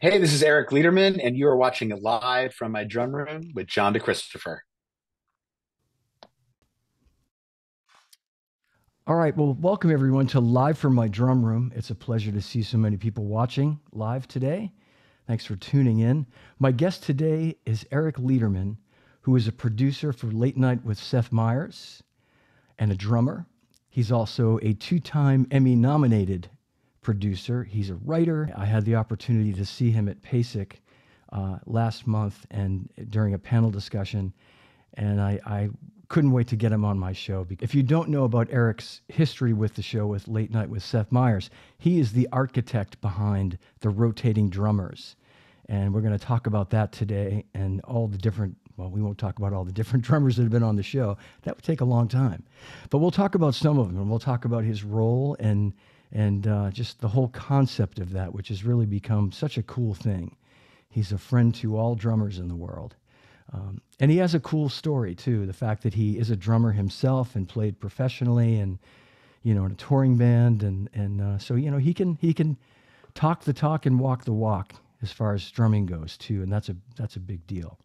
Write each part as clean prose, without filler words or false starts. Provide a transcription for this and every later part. Hey, this is Eric Leiderman, and you are watching Live from My Drum Room with John DeChristopher. All right, well, welcome everyone to Live from My Drum Room. It's a pleasure to see so many people watching live today. Thanks for tuning in. My guest today is Eric Leiderman, who is a producer for Late Night with Seth Meyers and a drummer. He's also a two-time Emmy-nominated producer. He's a writer. I had the opportunity to see him at PASIC last month and during a panel discussion, and I couldn't wait to get him on my show. If you don't know about Eric's history with the show with Late Night with Seth Meyers, he is the architect behind the rotating drummers, and we're going to talk about that today and all the different, well, we won't talk about all the different drummers that have been on the show. That would take a long time, but we'll talk about some of them, and we'll talk about his role and just the whole concept of that, which has really become such a cool thing. He's a friend to all drummers in the world. And he has a cool story, too, the fact that he is a drummer himself and played professionally and, you know, in a touring band. And so, you know, he can talk the talk and walk the walk as far as drumming goes, too. And that's a big deal.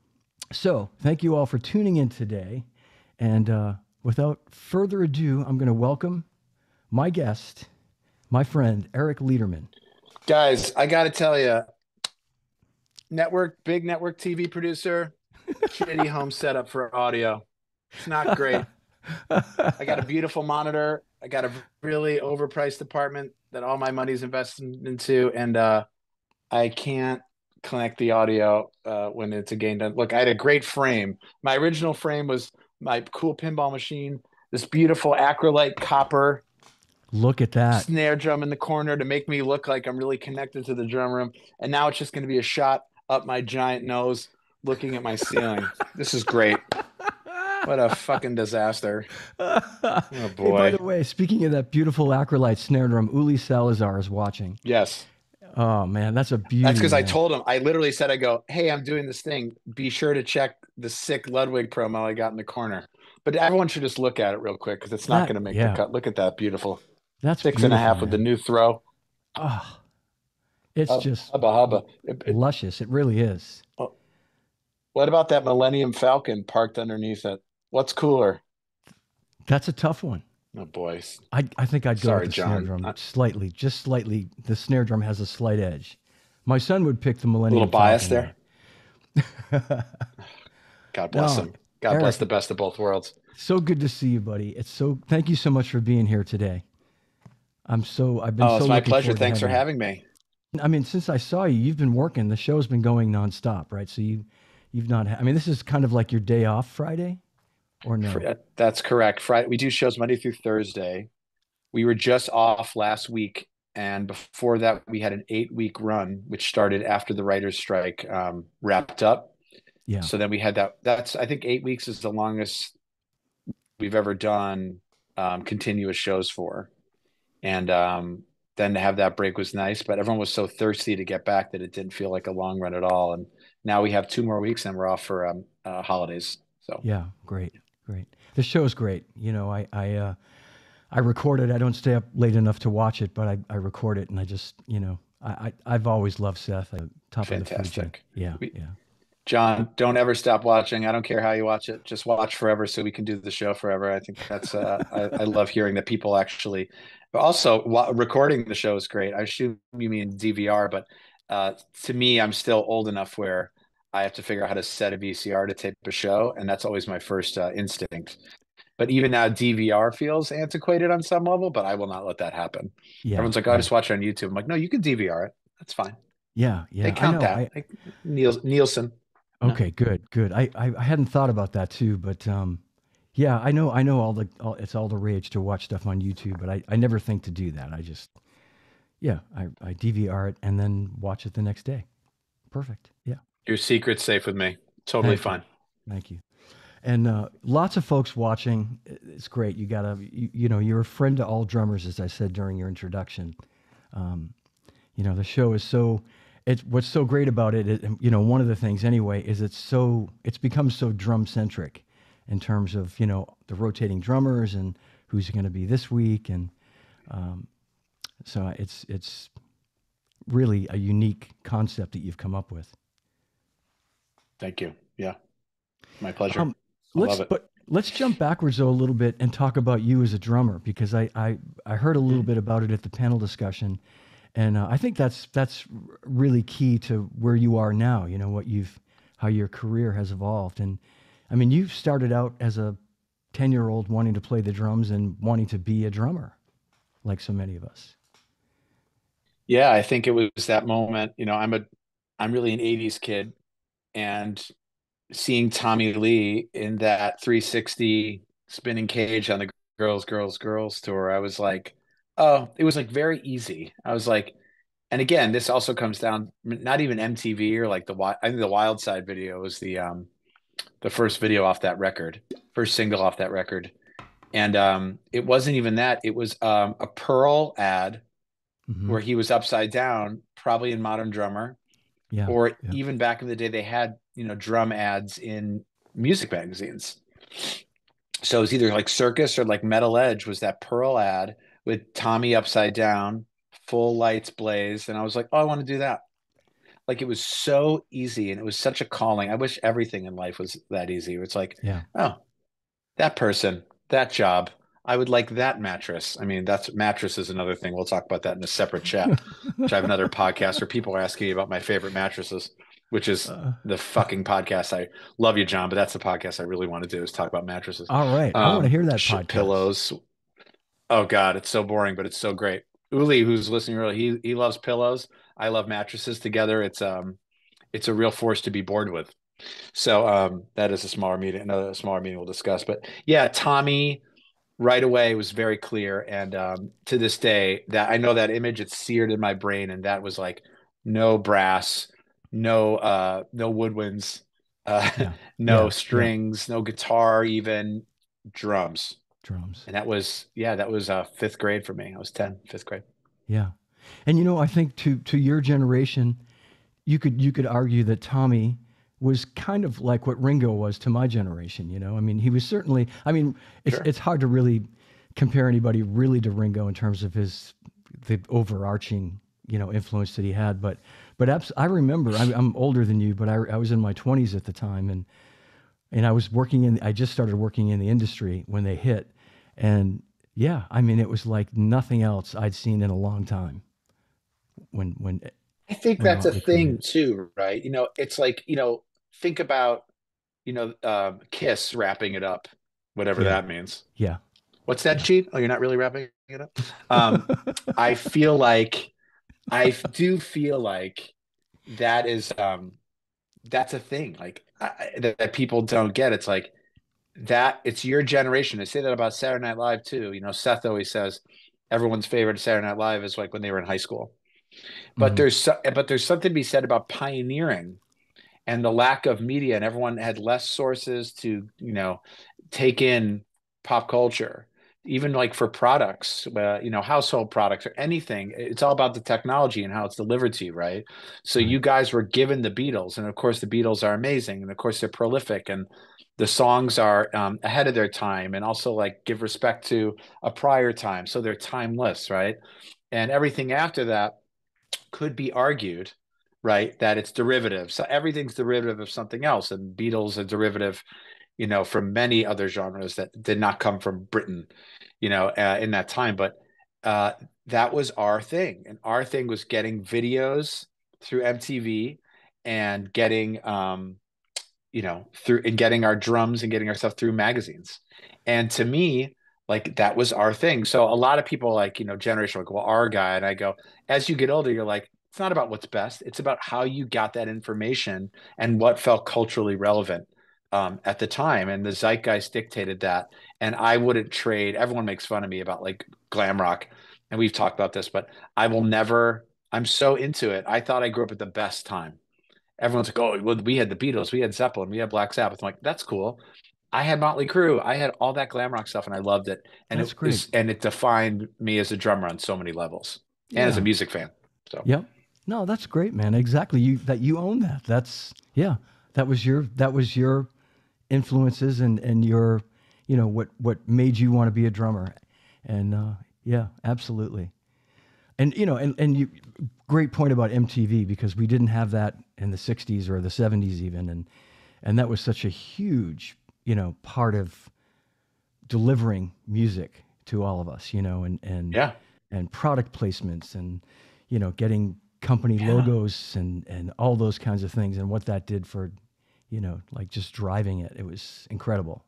So thank you all for tuning in today. And without further ado, I'm going to welcome my guest, my friend, Eric Leiderman. Guys, I got to tell you, big network TV producer, shitty home setup for audio. It's not great. I got a beautiful monitor. I got a really overpriced apartment that all my money's invested into, and I can't connect the audio when it's again done. Look, I had a great frame. My original frame was my cool pinball machine, this beautiful acrylite copper. Look at that snare drum in the corner to make me look like I'm really connected to the drum room. And now it's just going to be a shot up my giant nose looking at my ceiling. This is great. What a fucking disaster. Oh, boy. Hey, by the way, speaking of that beautiful acrylite snare drum, Uli Salazar is watching. Yes. Oh, man, that's a beauty. That's because I told him. I literally said, I go, hey, I'm doing this thing. Be sure to check the sick Ludwig promo I got in the corner. But everyone should just look at it real quick because it's not going to make the cut. Look at that beautiful. That's 6.5 with the new throw. Oh, it's just hubba. Luscious. It really is. Oh. What about that Millennium Falcon parked underneath it? What's cooler? That's a tough one. Oh, boys. I think I'd go with the snare drum slightly. Just slightly. The snare drum has a slight edge. My son would pick the Millennium Falcon. A little bias there. God bless him. God bless the best of both worlds. So good to see you, buddy. Thank you so much for being here today. It's my pleasure. Thanks for having me. I mean, since I saw you, you've been working. The show's been going nonstop, right? So you've not. I mean, this is kind of like your day off Friday, or no? That's correct. Friday. We do shows Monday through Thursday. We were just off last week, and before that, we had an 8-week run, which started after the writers' strike wrapped up. Yeah. So then we had that. That's, I think, 8 weeks is the longest we've ever done continuous shows for. And then to have that break was nice, but everyone was so thirsty to get back that it didn't feel like a long run at all. And now we have 2 more weeks and we're off for holidays. So yeah, great. The show's great. You know, I record it. I don't stay up late enough to watch it, but I record it, and I just, you know, I've always loved Seth. Top of the food chain. Yeah, John, don't ever stop watching. I don't care how you watch it. Just watch forever so we can do the show forever. I think that's, I love hearing that people actually, but also recording the show is great. I assume you mean DVR, but to me, I'm still old enough where I have to figure out how to set a VCR to tape a show. And that's always my first instinct. But even now DVR feels antiquated on some level, but I will not let that happen. Yeah, everyone's like, oh, I just watch it on YouTube. I'm like, no, you can DVR it. That's fine. Yeah. They count that. Like Nielsen. Okay, good. I hadn't thought about that too, but yeah, I know it's all the rage to watch stuff on YouTube, but I never think to do that. I just, I DVR it and then watch it the next day. Perfect. Yeah. Your secret's safe with me. Totally fine. Thank you. And lots of folks watching. It's great. You gotta, you know, you're a friend to all drummers, as I said during your introduction. You know, the show is so. It's what's so great about it, you know, one of the things anyway, is it's become so drum centric in terms of, you know, the rotating drummers and who's going to be this week. And so it's really a unique concept that you've come up with. Thank you. Yeah, my pleasure. Let's jump backwards though a little bit and talk about you as a drummer, because I heard a little bit about it at the panel discussion, and I think that's really key to where you are now. You know what you've, how your career has evolved, and I mean you've started out as a 10-year-old wanting to play the drums and wanting to be a drummer, like so many of us. Yeah, I think it was that moment. You know, I'm really an '80s kid, and seeing Tommy Lee in that 360 spinning cage on the Girls, Girls, Girls tour, I was like, oh, it was like very easy. I was like, and again, this also comes down, not even MTV or like I think the Wild Side video was the first video off that record, first single off that record. And it wasn't even that, it was a Pearl ad where he was upside down, probably in Modern Drummer. Yeah, or even back in the day, they had, you know, drum ads in music magazines. So it was either like Circus or like Metal Edge was that Pearl ad with Tommy upside down, full lights blazed. And I was like, oh, I want to do that. Like, it was so easy. And it was such a calling. I wish everything in life was that easy. It's like, oh, that person, that job. I would like that mattress. I mean, that's mattress is another thing. We'll talk about that in a separate chat, which I have another podcast where people are asking me about my favorite mattresses, which is the fucking podcast. I love you, John, but that's the podcast I really want to do, is talk about mattresses. All right. I want to hear that podcast. Pillows. Oh God, it's so boring, but it's so great. Uli, who's listening, really, he loves pillows. I love mattresses together. It's a real force to be bored with. So that is a smaller meeting, another smaller meeting we'll discuss, but yeah, Tommy, right away, it was very clear. And to this day, that I know that image, it's seared in my brain. And that was like, no brass, no woodwinds, no strings, no guitar, even drums. And that was, that was fifth grade for me. I was 10, fifth grade. Yeah. And, you know, I think to your generation, you could argue that Tommy was kind of like what Ringo was to my generation, you know? I mean, he was certainly, I mean, it's hard to really compare anybody really to Ringo in terms of the overarching, you know, influence that he had. But I remember, I'm older than you, but I was in my 20s at the time, and I was working I just started working in the industry when they hit. And yeah, I mean, it was like nothing else I'd seen in a long time when I think that's a thing too, right? You know, it's like, you know, think about, you know, Kiss wrapping it up, whatever that means. Yeah. What's that, Chief? Oh, you're not really wrapping it up? I do feel like that is, that's a thing. Like that people don't get. It's like that, it's your generation. They say that about Saturday Night Live too. You know, Seth always says everyone's favorite Saturday Night Live is like when they were in high school. But there's something to be said about pioneering and the lack of media, and everyone had less sources to, you know, take in pop culture, even like for products, you know, household products or anything. It's all about the technology and how it's delivered to you, right? So you guys were given the Beatles, and of course the Beatles are amazing, and of course they're prolific, and the songs are ahead of their time, and also like give respect to a prior time, so they're timeless, right? And everything after that could be argued, right, that it's derivative. So everything's derivative of something else, and Beatles are derivative, you know, from many other genres that did not come from Britain, you know, in that time. But that was our thing, and our thing was getting videos through MTV and getting, you know, getting our drums and getting our stuff through magazines. And to me, like that was our thing. So a lot of people, like, you know, generation, like, well, our guy, and I go, as you get older, you're like, it's not about what's best. It's about how you got that information and what felt culturally relevant at the time. And the zeitgeist dictated that. And I wouldn't trade. Everyone makes fun of me about like glam rock, and we've talked about this, but I will never, I'm so into it. I thought I grew up at the best time. Everyone's like, oh, well, we had the Beatles, we had Zeppelin, we had Black Sabbath. I'm like, that's cool. I had Motley Crue. I had all that glam rock stuff, and I loved it. And it defined me as a drummer on so many levels, and as a music fan. So no, that's great, man. Exactly, you own that. That's that was your influences and your, you know, what made you want to be a drummer, and absolutely. And you know, and you, great point about MTV, because we didn't have that in the 60s or the 70s even, and that was such a huge, you know, part of delivering music to all of us, you know, and product placements and, you know, getting company logos and all those kinds of things, and what that did for, you know, like just driving it. It was incredible.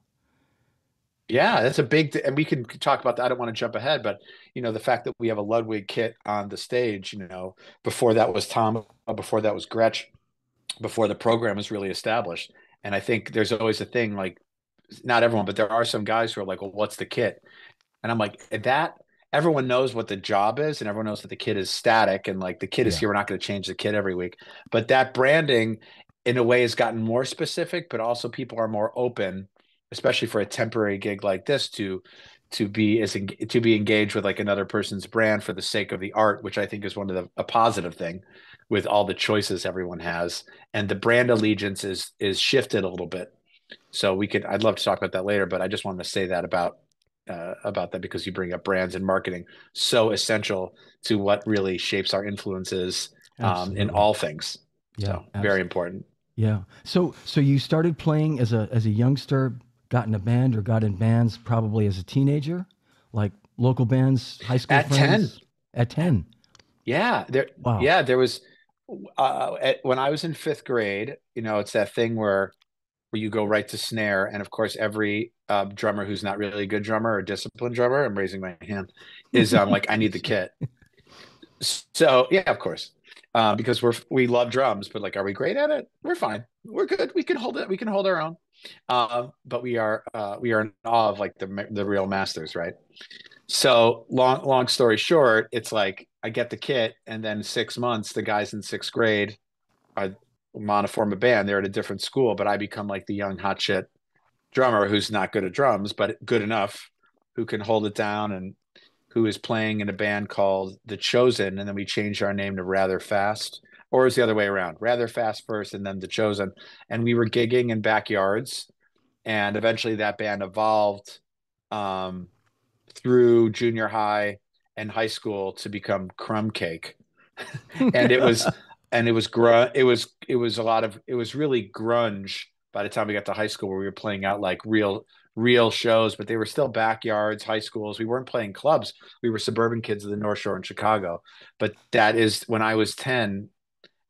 Yeah, that's a big, and we can talk about that. I don't want to jump ahead, but you know, the fact that we have a Ludwig kit on the stage, you know, before that was Tom, before that was Gretsch, before the program was really established. And I think there's always a thing, like, not everyone, but there are some guys who are like, well, what's the kit? And I'm like, that everyone knows what the job is, and everyone knows that the kit is static, and like the kit is here. We're not going to change the kit every week, but that branding in a way has gotten more specific, but also people are more open, especially for a temporary gig like this, to be engaged with like another person's brand for the sake of the art, which I think is a positive thing with all the choices everyone has. And the brand allegiance is shifted a little bit. So I'd love to talk about that later, but I just wanted to say that about that, because you bring up brands and marketing, so essential to what really shapes our influences in all things. Yeah, so very important. Yeah. So you started playing as a youngster, got in bands probably as a teenager, like local bands, high school friends? At 10. Yeah. There was, when I was in 5th grade, you know, it's that thing where you go right to snare. And of course, every drummer who's not really a good drummer or disciplined drummer, I'm raising my hand, is like, I need the kit. So yeah, of course. Because we love drums, but like, are we great at it? We're fine. We're good. We can hold it. We can hold our own. But we are in awe of like the real masters, right? So long story short, it's like I get the kit, and then 6 months, the guys in 6th grade are monoform a band. They're at a different school, but I become like the young hot shit drummer who's not good at drums, but good enough, who can hold it down, and who is playing in a band called The Chosen. And then we changed our name to Rather Fast, or it was the other way around, Rather Fast first and then The Chosen. And we were gigging in backyards, and eventually that band evolved through junior high and high school to become Crumb Cake. And it was really grunge by the time we got to high school, where we were playing out like real shows, but they were still backyards, high schools. We weren't playing clubs. We were suburban kids of the North Shore in Chicago. But that is, when I was 10,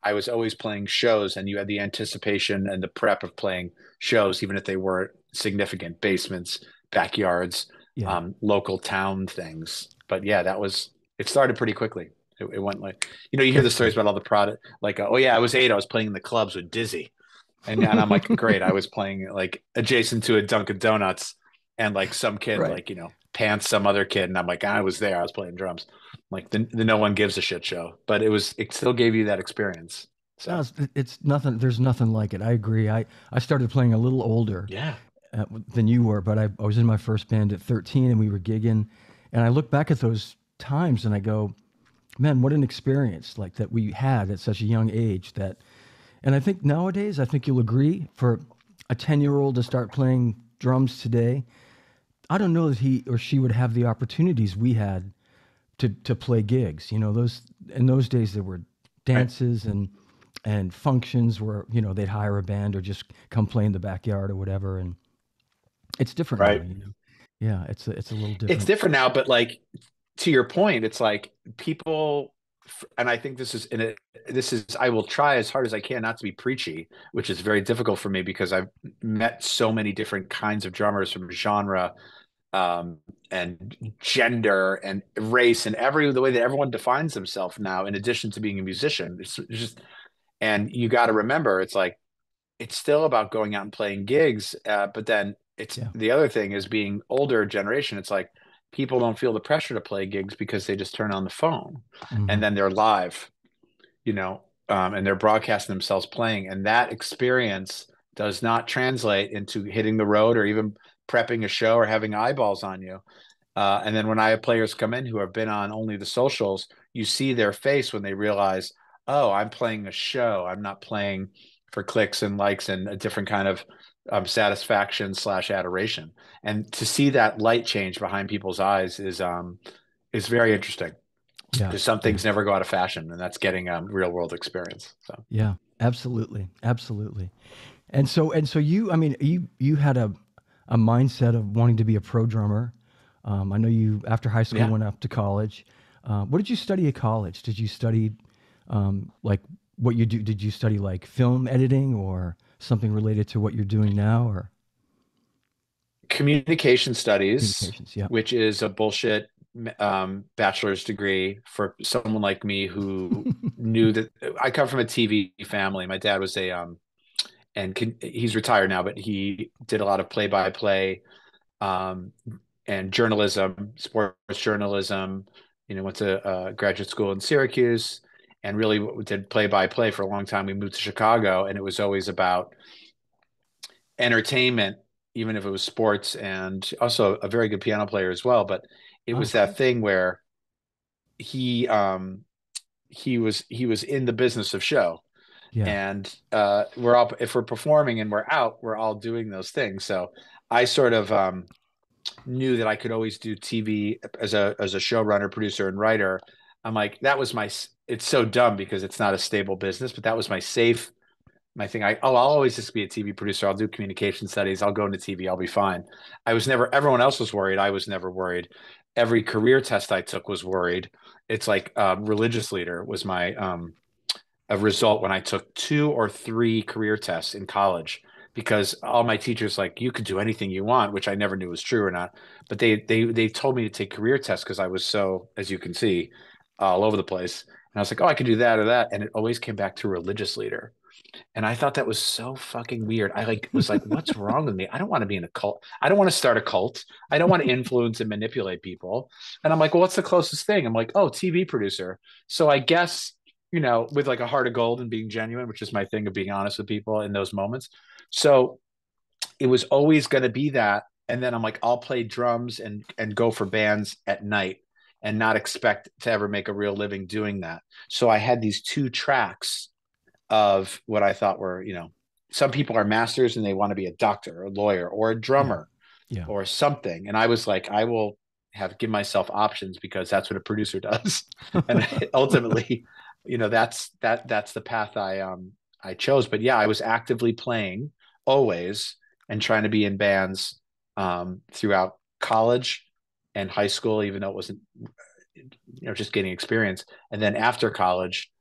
I was always playing shows, and you had the anticipation and the prep of playing shows, even if they weren't significant, basements, backyards, local town things. But yeah, it started pretty quickly. It went like, you know, you hear the stories about all the product, like, oh yeah, I was 8, I was playing in the clubs with Dizzy. And I'm like, great. I was playing like adjacent to a Dunkin' Donuts, and like some kid, like, you know, pants some other kid. And I'm like, I was there. I was playing drums. Like the no one gives a shit show, but it still gave you that experience. So no, it's nothing. There's nothing like it. I agree. I started playing a little older than you were, but I was in my first band at 13, and we were gigging. And I look back at those times and I go, man, what an experience like that we had at such a young age that. And I think nowadays, I think you'll agree, for a 10-year-old to start playing drums today, I don't know that he or she would have the opportunities we had to play gigs. You know, in those days there were dances and functions where, you know, they'd hire a band or just come play in the backyard or whatever. And it's different now, you know? Yeah, it's a little different. It's different now, but like, to your point, it's like people. And I think I will try as hard as I can not to be preachy, which is very difficult for me, because I've met so many different kinds of drummers from genre and gender and race and the way that everyone defines themselves now, in addition to being a musician. It's just, and you got to remember, it's like, it's still about going out and playing gigs. But then the other thing is, being older generation, it's like, people don't feel the pressure to play gigs because they just turn on the phone and then they're live, you know, and they're broadcasting themselves playing. And that experience does not translate into hitting the road or even prepping a show or having eyeballs on you. And then when I have players come in who have been on only the socials, you see their face when they realize, oh, I'm playing a show. I'm not playing for clicks and likes and a different kind of satisfaction / adoration. And to see that light change behind people's eyes is very interesting. Yeah. Because some things never go out of fashion, and that's getting real world experience. So yeah, absolutely. Absolutely. And so you, I mean, you had a mindset of wanting to be a pro drummer. I know you, after high school, went up to college. What did you study at college? Did you study like what you do? Did you study like film editing or something related to what you're doing now, or? Communication studies, which is a bullshit bachelor's degree for someone like me who knew that I come from a TV family. My dad was a, he's retired now, but he did a lot of play-by-play and journalism, sports journalism. You know, went to graduate school in Syracuse and really did play-by-play for a long time. We moved to Chicago, and it was always about entertainment, even if it was sports, and also a very good piano player as well. But it was that thing where he was in the business of show. Yeah. And we're all, if we're performing and we're out, we're all doing those things. So I sort of knew that I could always do TV as a showrunner, producer, and writer. I'm like, that was my, it's so dumb because it's not a stable business, but that was my safe, my thing. I'll always just be a TV producer. I'll do communication studies. I'll go into TV. I'll be fine. I was never, everyone else was worried. I was never worried. Every career test I took was worried. It's like religious leader was my, a result when I took 2 or 3 career tests in college, because all my teachers like, you could do anything you want, which I never knew was true or not. But they told me to take career tests because I was so, as you can see, all over the place. And I was like, oh, I could do that or that. And it always came back to religious leader. And I thought that was so fucking weird. I was like, what's wrong with me? I don't want to be in a cult. I don't want to start a cult. I don't want to influence and manipulate people. And I'm like, well, what's the closest thing? I'm like, oh, TV producer. So I guess, you know, with like a heart of gold and being genuine, which is my thing of being honest with people in those moments. So it was always going to be that. And then I'm like, I'll play drums and go for bands at night and not expect to ever make a real living doing that. So I had these 2 tracks of what I thought were, you know, some people are masters and they want to be a doctor or a lawyer or a drummer or something. And I was like, I will give myself options because that's what a producer does. And ultimately, you know, that's the path I chose. But yeah, I was actively playing always and trying to be in bands throughout college and high school, even though it wasn't, you know, just getting experience. And then after college,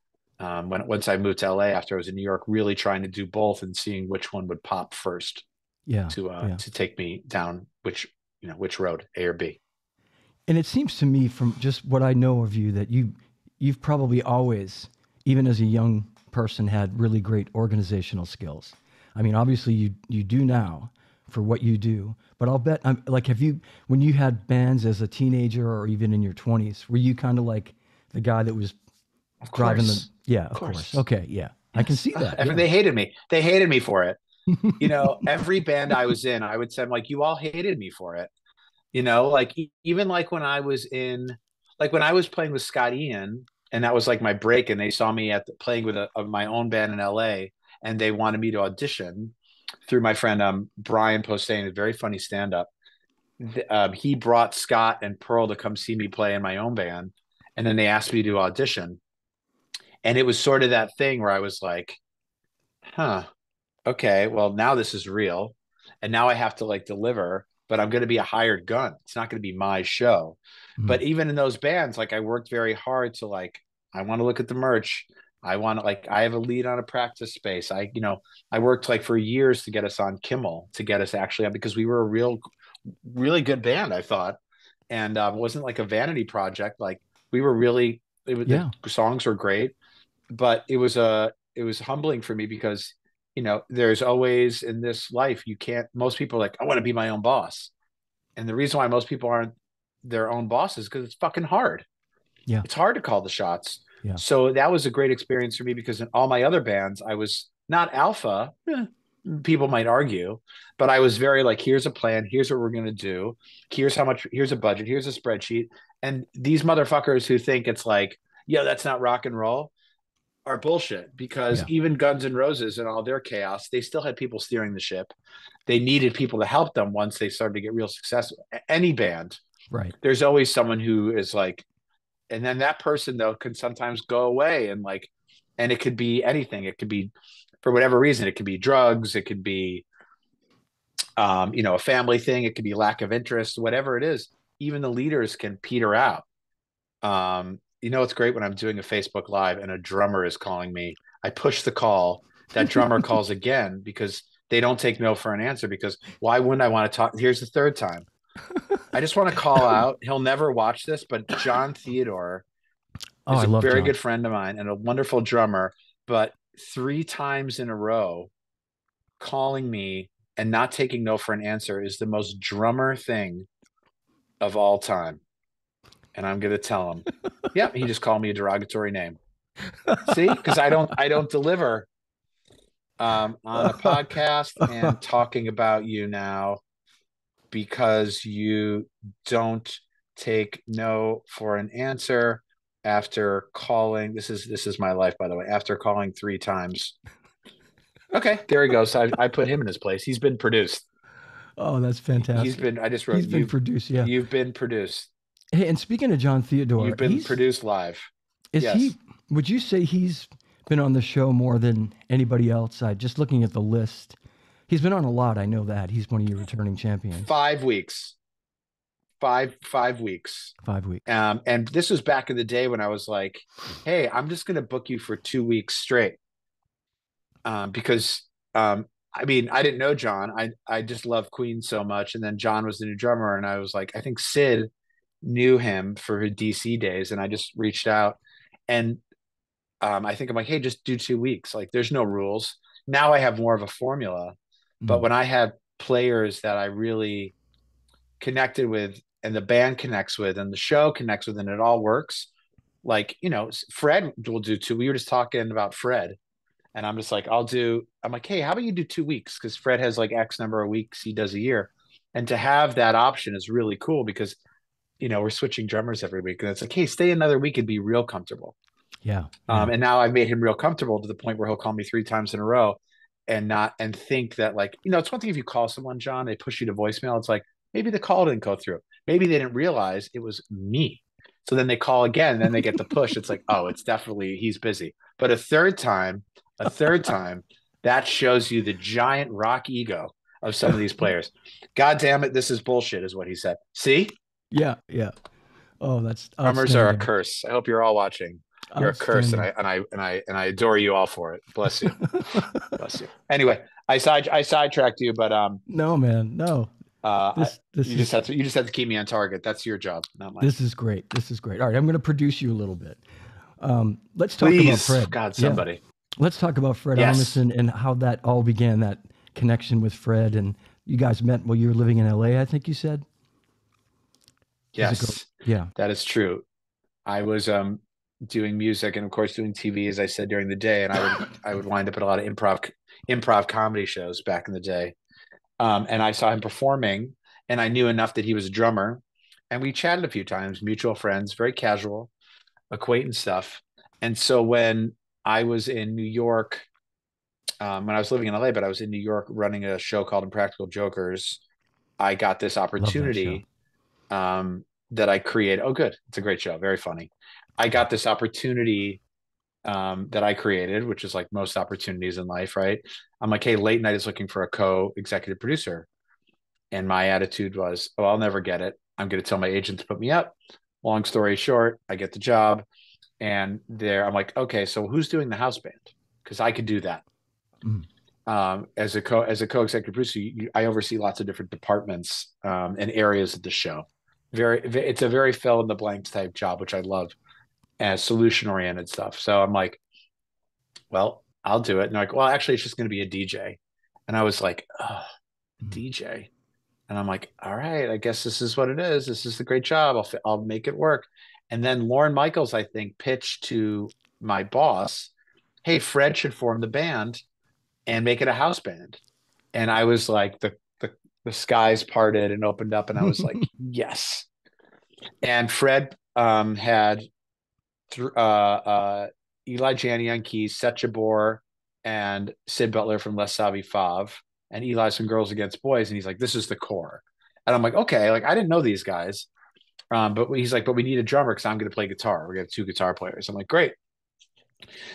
once I moved to LA after I was in New York, really trying to do both and seeing which one would pop first. Yeah. To take me down which road, A or B. And it seems to me from just what I know of you that you've probably always, even as a young person, had really great organizational skills. I mean, obviously you do now for what you do, but I'll bet like, when you had bands as a teenager or even in your 20s, were you kind of like the guy that was driving them? Yeah, of course. Okay. Yeah. Yes. I can see that. I mean, they hated me. They hated me for it. You know, every band I was in, I would say, I'm like, you all hated me for it. You know, like even like when I was playing with Scott Ian, and that was like my break, and they saw me playing with my own band in LA, and they wanted me to audition through my friend Brian Posehn, a very funny stand-up. He brought Scott and Pearl to come see me play in my own band, and then they asked me to audition. And it was sort of that thing where I was like, huh, okay, well, now this is real. And now I have to like deliver, but I'm going to be a hired gun. It's not going to be my show. Mm-hmm. But even in those bands, like I worked very hard to like, I want to look at the merch. I want to like, I have a lead on a practice space. I worked like for years to get us on Kimmel, to get us actually on, because we were a really good band, I thought. And it wasn't like a vanity project. Like we were really, the songs were great. But it was humbling for me because, you know, there's always in this life, most people are like, I want to be my own boss. And the reason why most people aren't their own bosses, because it's fucking hard. Yeah. It's hard to call the shots. Yeah. So that was a great experience for me because in all my other bands, I was not alpha, people might argue, but I was very like, here's a plan. Here's what we're going to do. Here's how much, here's a budget, here's a spreadsheet. And these motherfuckers who think it's like, yeah, that's not rock and roll, are bullshit, because even Guns N' Roses and all their chaos, they still had people steering the ship. They needed people to help them once they started to get real success. Any band, right? There's always someone who is like, And then that person though can sometimes go away, and like, and it could be anything. It could be, for whatever reason, it could be drugs. It could be, you know, a family thing. It could be lack of interest, whatever it is. Even the leaders can peter out. You know, it's great when I'm doing a Facebook Live and a drummer is calling me. I push the call. That drummer calls again because they don't take no for an answer, because why wouldn't I want to talk? Here's the third time. I just want to call out. He'll never watch this, but Jon Theodore is a very good friend of mine and a wonderful drummer, but 3 times in a row calling me and not taking no for an answer is the most drummer thing of all time. And I'm going to tell him, yep, he just called me a derogatory name. See, because I don't deliver on a podcast and talking about you now, because you don't take no for an answer after calling. This is my life, by the way, after calling 3 times. Okay, there he goes. So I put him in his place. He's been produced. Oh, that's fantastic. He's been produced. Yeah. You've been produced. Hey, and speaking of Jon Theodore, you've been produced live. Would you say he's been on the show more than anybody else? Just looking at the list. He's been on a lot. I know that. He's one of your returning champions. 5 weeks. Five weeks. 5 weeks. And this was back in the day when I was like, hey, I'm just going to book you for 2 weeks straight. Because, I mean, I didn't know Jon. I just love Queen so much. And then Jon was the new drummer. And I was like, I think Sid knew him for his DC days. And I just reached out. And I think I'm like, hey, just do 2 weeks. Like, there's no rules. Now I have more of a formula. But when I have players that I really connected with, and the band connects with, and the show connects with, and it all works, like, you know, Fred will do 2. We were just talking about Fred, and I'm just like, I'm like, hey, how about you do 2 weeks? Because Fred has like X number of weeks he does a year. And to have that option is really cool, because, you know, we're switching drummers every week. And it's like, hey, stay another week and be real comfortable. Yeah. And now I've made him real comfortable to the point where he'll call me 3 times in a row. And think that, like, you know, it's one thing if you call someone, Jon, they push you to voicemail. It's like, maybe the call didn't go through. Maybe they didn't realize it was me. So then they call again, and then they get the push. It's like, oh, it's definitely, he's busy. But a third time, that shows you the giant rock ego of some of these players. God damn it, this is bullshit, is what he said. See? Yeah, yeah. Oh, that's drummers are a curse. I hope you're all watching. You're a curse, and I adore you all for it. Bless you. Bless you. Anyway, I sidetracked you, but no, man, no. You just have to keep me on target. That's your job, not mine. This is great. All right, I'm going to produce you a little bit. Let's talk about Fred. God, somebody. Yeah. Let's talk about Fred Armisen and how that all began. That connection with Fred, and you guys met while you were living in LA. I think you said. Yes. Yeah, that is true. I was doing music and of course doing TV, as I said, during the day. And I would wind up at a lot of improv comedy shows back in the day. And I saw him performing, and I knew enough that he was a drummer, and we chatted a few times, mutual friends, very casual acquaintance stuff. And so when I was in New York, when I was living in LA, but I was in New York running a show called Impractical Jokers, I got this opportunity that I created. Oh, good. It's a great show. Very funny. I got this opportunity that I created, which is like most opportunities in life, right? I'm like, hey, Late Night is looking for a co-executive producer. And my attitude was, oh, I'll never get it. I'm going to tell my agent to put me up. Long story short, I get the job. And there, I'm like, okay, so who's doing the house band? Because I could do that. Mm. As a co-executive producer, I oversee lots of different departments and areas of the show. It's a very fill in the blanks type job, which I love. And solution-oriented stuff. So I'm like, well, I'll do it. And they're like, well, actually, it's just going to be a DJ. And I was like, oh, DJ. And I'm like, all right, I guess this is what it is. This is the great job. I'll make it work. And then Lauren Michaels, I think, pitched to my boss, hey, Fred should form the band and make it a house band. And I was like, the skies parted and opened up. And I was like, yes. And Fred had Eli Janney on keys, Seth Chabor, and Sid Butler from Les Savi Fav, and Eli's from Girls Against Boys, and he's like, this is the core. And I'm like, okay, like I didn't know these guys. But he's like, but we need a drummer because I'm going to play guitar. We have two guitar players. I'm like, great.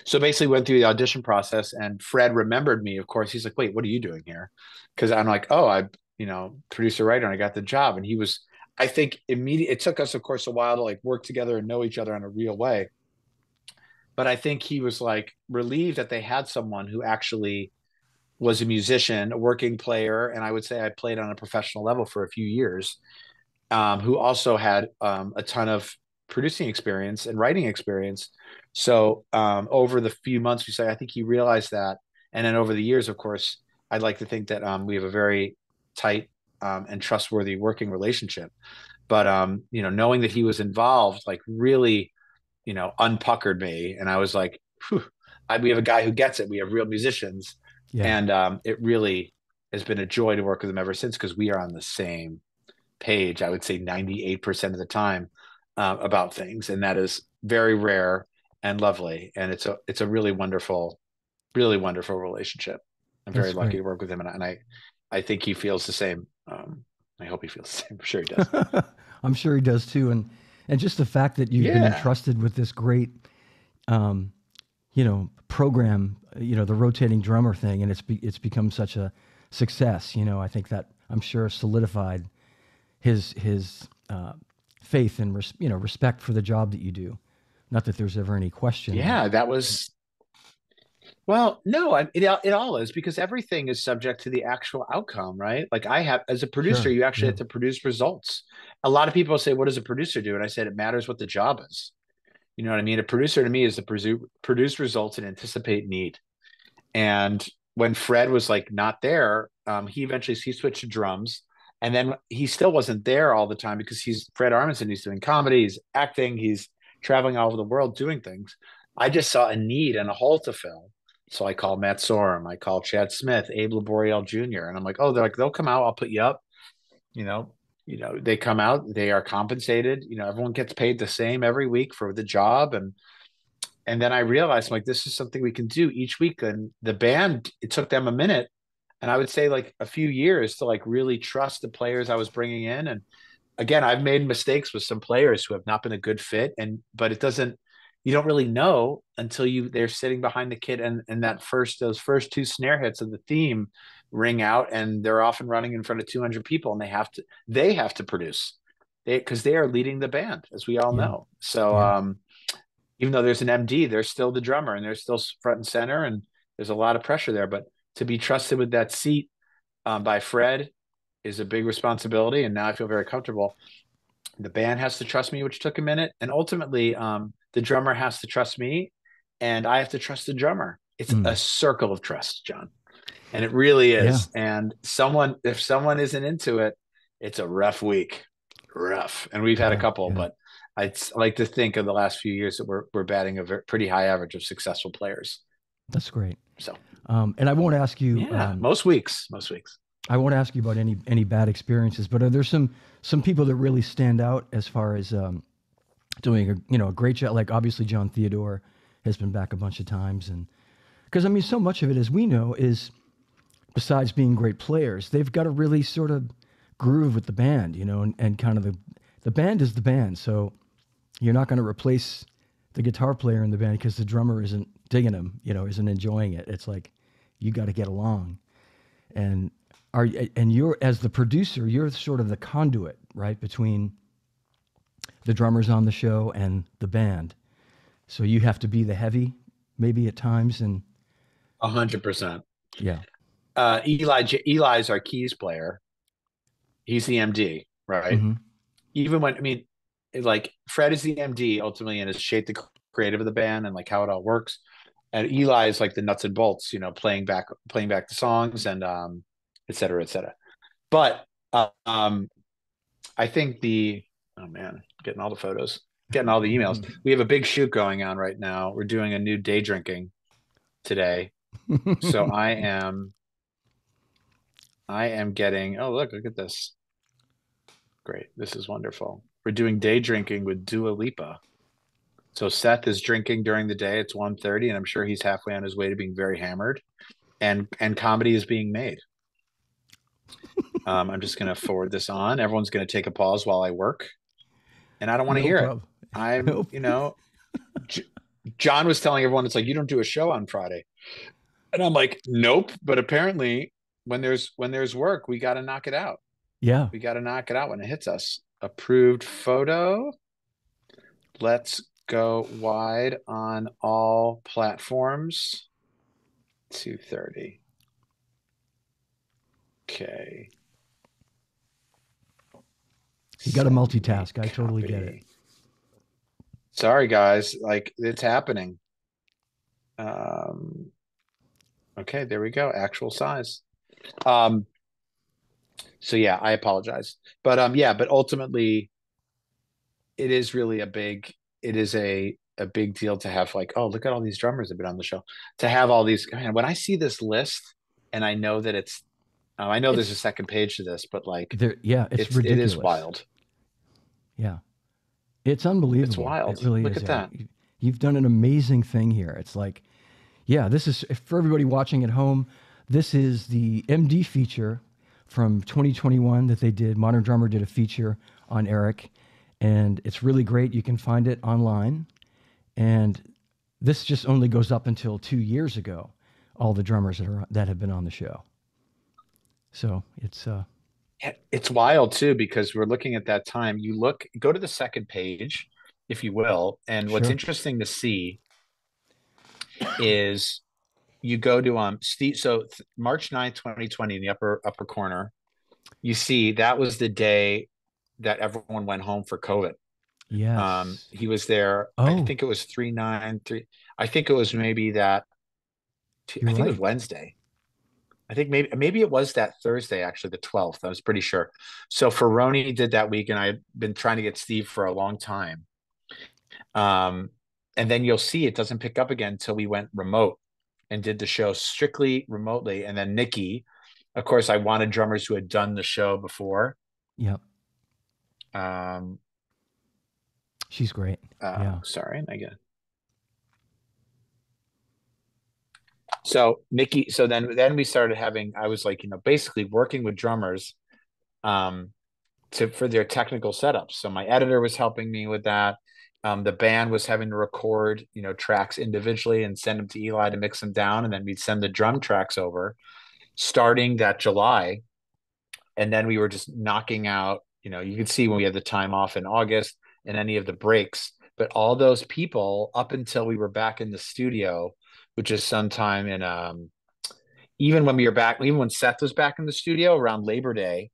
So basically went through the audition process, and Fred remembered me, of course. He's like, wait, what are you doing here? Because I'm like, oh, I, you know, producer, writer, and I got the job. And he was, I think, immediately, it took us, of course, a while to like work together and know each other in a real way. But I think he was like relieved that they had someone who actually was a musician, a working player. And I would say I played on a professional level for a few years, who also had a ton of producing experience and writing experience. So over the few months, we say, I think he realized that. And then over the years, of course, I'd like to think that we have a very tight and trustworthy working relationship. But, you know, knowing that he was involved, like really, you know, unpuckered me. And I was like, whew, we have a guy who gets it. We have real musicians. Yeah. And it really has been a joy to work with him ever since, because we are on the same page, I would say 98% of the time, about things. And that is very rare and lovely. And it's a really wonderful relationship. I'm very lucky to work with him. And I think he feels the same. I hope he feels the same. I'm sure he does. I'm sure he does too. And just the fact that you've been entrusted with this great, you know, program, you know, the rotating drummer thing, and it's become such a success. You know, I think that I'm sure solidified his faith and respect for the job that you do. Not that there's ever any question. Yeah, that was. Well, no, it all is, because everything is subject to the actual outcome, right? Like I have, as a producer, you actually have to produce results. A lot of people say, what does a producer do? And I said, it matters what the job is. You know what I mean? A producer to me is to produce results and anticipate need. And when Fred was like not there, he switched to drums. And then he still wasn't there all the time, because he's Fred Armisen. He's doing comedy, he's acting, he's traveling all over the world doing things. I just saw a need and a hole to fill. So I called Matt Sorum, I called Chad Smith, Abe Laboriel Jr. And I'm like, oh, they're like, they'll come out, I'll put you up. You know, they come out, they are compensated. You know, everyone gets paid the same every week for the job. And then I realized, like, this is something we can do each week. And the band, it took them a minute, and I would say like a few years, to like really trust the players I was bringing in. And again, I've made mistakes with some players who have not been a good fit, but it doesn't, you don't really know until they're sitting behind the kit and those first two snare hits of the theme ring out, and they're off and running in front of 200 people, and they have to produce, because they are leading the band, as we all know. So even though there's an MD, they're still the drummer, and they're still front and center, and there's a lot of pressure there. But to be trusted with that seat by Fred is a big responsibility, and now I feel very comfortable. The band has to trust me, which took a minute, and ultimately the drummer has to trust me, and I have to trust the drummer. It's a circle of trust, John, and it really is. Yeah. And if someone isn't into it, it's a rough week, and we've had a couple, but I like to think of the last few years that we're batting a pretty high average of successful players. That's great. So, and I won't ask you most weeks. I won't ask you about any bad experiences, but are there some people that really stand out as far as doing a great job? Like obviously Jon Theodore has been back a bunch of times, and because I mean so much of it, as we know, is besides being great players, they've got to really sort of groove with the band, you know, and kind of the band is the band. So you're not going to replace the guitar player in the band because the drummer isn't digging him, you know, isn't enjoying it. It's like you got to get along. And you're, as the producer, you're sort of the conduit, right, between the drummers on the show and the band. So you have to be the heavy, maybe at times, and 100%. Yeah. Eli's our keys player. He's the MD, right? Mm-hmm. Even when, I mean, like Fred is the MD ultimately, and is shaped the creative of the band and like how it all works. And Eli is like the nuts and bolts, you know, playing back the songs and et cetera, et cetera. But I think getting all the photos, getting all the emails. We have a big shoot going on right now. We're doing a new day drinking today. So I am getting, oh, look at this. Great. This is wonderful. We're doing day drinking with Dua Lipa. So Seth is drinking during the day. It's 1:30, and I'm sure he's halfway on his way to being very hammered. And comedy is being made. I'm just going to forward this on. Everyone's going to take a pause while I work. and I don't want to hear problem. It. I'm, nope. You know, John was telling everyone, it's like, you don't do a show on Friday. And I'm like, nope. But apparently when there's work, we got to knock it out. Yeah. We got to knock it out when it hits us. Approved photo. Let's go wide on all platforms. 2:30. Okay. You got to multitask. I totally get it. Sorry, guys. Like, it's happening. Okay, there we go. Actual size. So yeah, I apologize. But yeah, but ultimately it is really a big deal to have, like, oh, look at all these drummers have been on the show. To have all these, man, when I see this list and I know that it's I know there's a second page to this, but like it's ridiculous. It is wild. Yeah. It's unbelievable. It's wild. It really look is, at that. You've done an amazing thing here. It's like, yeah, this is for everybody watching at home. This is the MD feature from 2021 that they did. Modern Drummer did a feature on Eric, and it's really great. You can find it online. And this just only goes up until 2 years ago, all the drummers that have been on the show. So it's wild too, because we're looking at that time. You look, go to the second page, if you will. And what's interesting to see is you go to Steve. So March 9th, 2020, in the upper corner, you see that was the day that everyone went home for COVID. Yes. He was there. Oh. I think it was 393. I think it was maybe that. I think it was Wednesday. I think maybe it was that Thursday, actually, the 12th. I was pretty sure. So Ferroni did that week, and I've been trying to get Steve for a long time. And then you'll see it doesn't pick up again until we went remote and did the show strictly remotely. And then Nikki, of course, I wanted drummers who had done the show before. Yep. She's great. Yeah. Sorry, again. So Nikki, so then we started having, I was like, you know, basically working with drummers for their technical setups. So my editor was helping me with that. The band was having to record, you know, tracks individually and send them to Eli to mix them down. And then we'd send the drum tracks over starting that July. And then we were just knocking out, you know, you could see when we had the time off in August and any of the breaks, but all those people up until we were back in the studio, which is sometime in, even when Seth was back in the studio around Labor Day,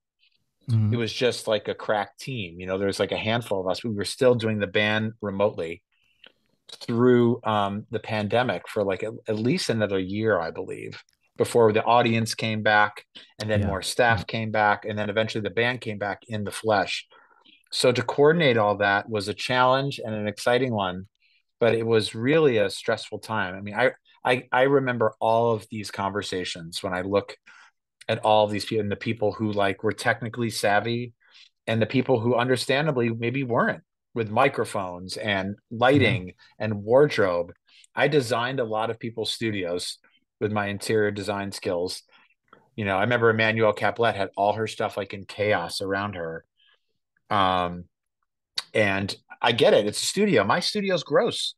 it was just like a crack team. You know, there was like a handful of us. We were still doing the band remotely through the pandemic for like at least another year, I believe, before the audience came back, and then more staff came back, and then eventually the band came back in the flesh. So to coordinate all that was a challenge and an exciting one, but it was really a stressful time. I mean, I remember all of these conversations when I look at all of these people and the people who like were technically savvy and the people who understandably maybe weren't, with microphones and lighting and wardrobe. I designed a lot of people's studios with my interior design skills. You know, I remember Emmanuel Caplet had all her stuff like in chaos around her. And I get it. It's a studio. My studio's gross.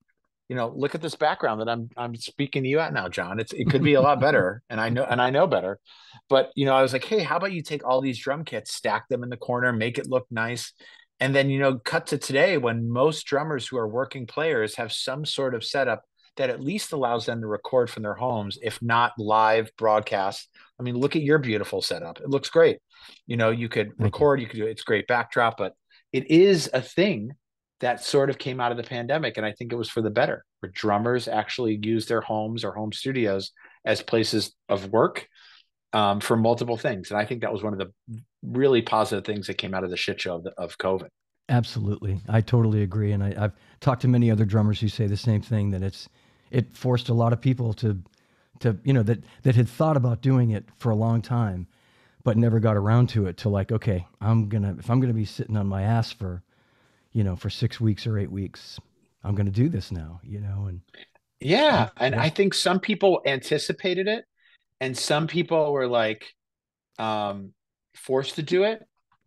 You know, look at this background that I'm speaking to you at now, John. It could be a lot better, and I know better. But you know, I was like, hey, how about you take all these drum kits, stack them in the corner, make it look nice, and then, you know, cut to today when most drummers who are working players have some sort of setup that at least allows them to record from their homes, if not live broadcast. I mean, look at your beautiful setup. It looks great. You know, you could record, you could do it's great backdrop, but it is a thing that sort of came out of the pandemic. And I think it was for the better, where drummers actually use their homes or home studios as places of work for multiple things. And I think that was one of the really positive things that came out of the shit show of COVID. Absolutely. I totally agree. And I've talked to many other drummers who say the same thing, that it forced a lot of people to you know, that had thought about doing it for a long time, but never got around to it, to like, okay, if I'm going to be sitting on my ass for, you know, for 6 weeks or 8 weeks, I'm going to do this now, you know? And yeah. And I think some people anticipated it and some people were like, forced to do it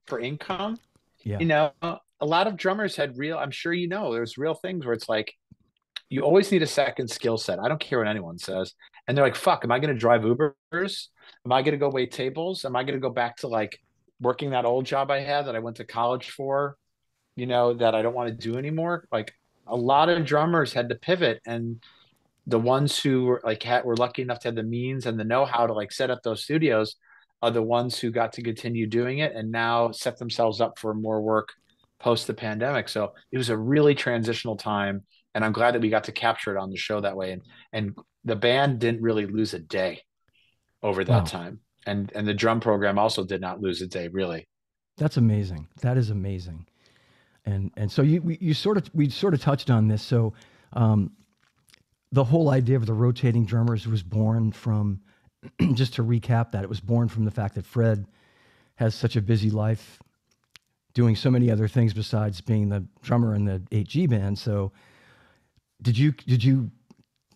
for income, you know? a lot of drummers had real, I'm sure, you know, there's real things where it's like, you always need a second skill set. I don't care what anyone says. And they're like, fuck, am I going to drive Ubers? Am I going to go wait tables? Am I going to go back to like working that old job I had that I went to college for, you know, that I don't want to do anymore? Like a lot of drummers had to pivot, and the ones who were like were lucky enough to have the means and the know-how to like set up those studios are the ones who got to continue doing it and now set themselves up for more work post the pandemic. So it was a really transitional time, and I'm glad that we got to capture it on the show that way. And the band didn't really lose a day over that time. And the drum program also did not lose a day, really. That's amazing. That is amazing. And so we sort of touched on this. So the whole idea of the rotating drummers was born from, just to recap that, it was born from the fact that Fred has such a busy life doing so many other things besides being the drummer in the 8G band. So did you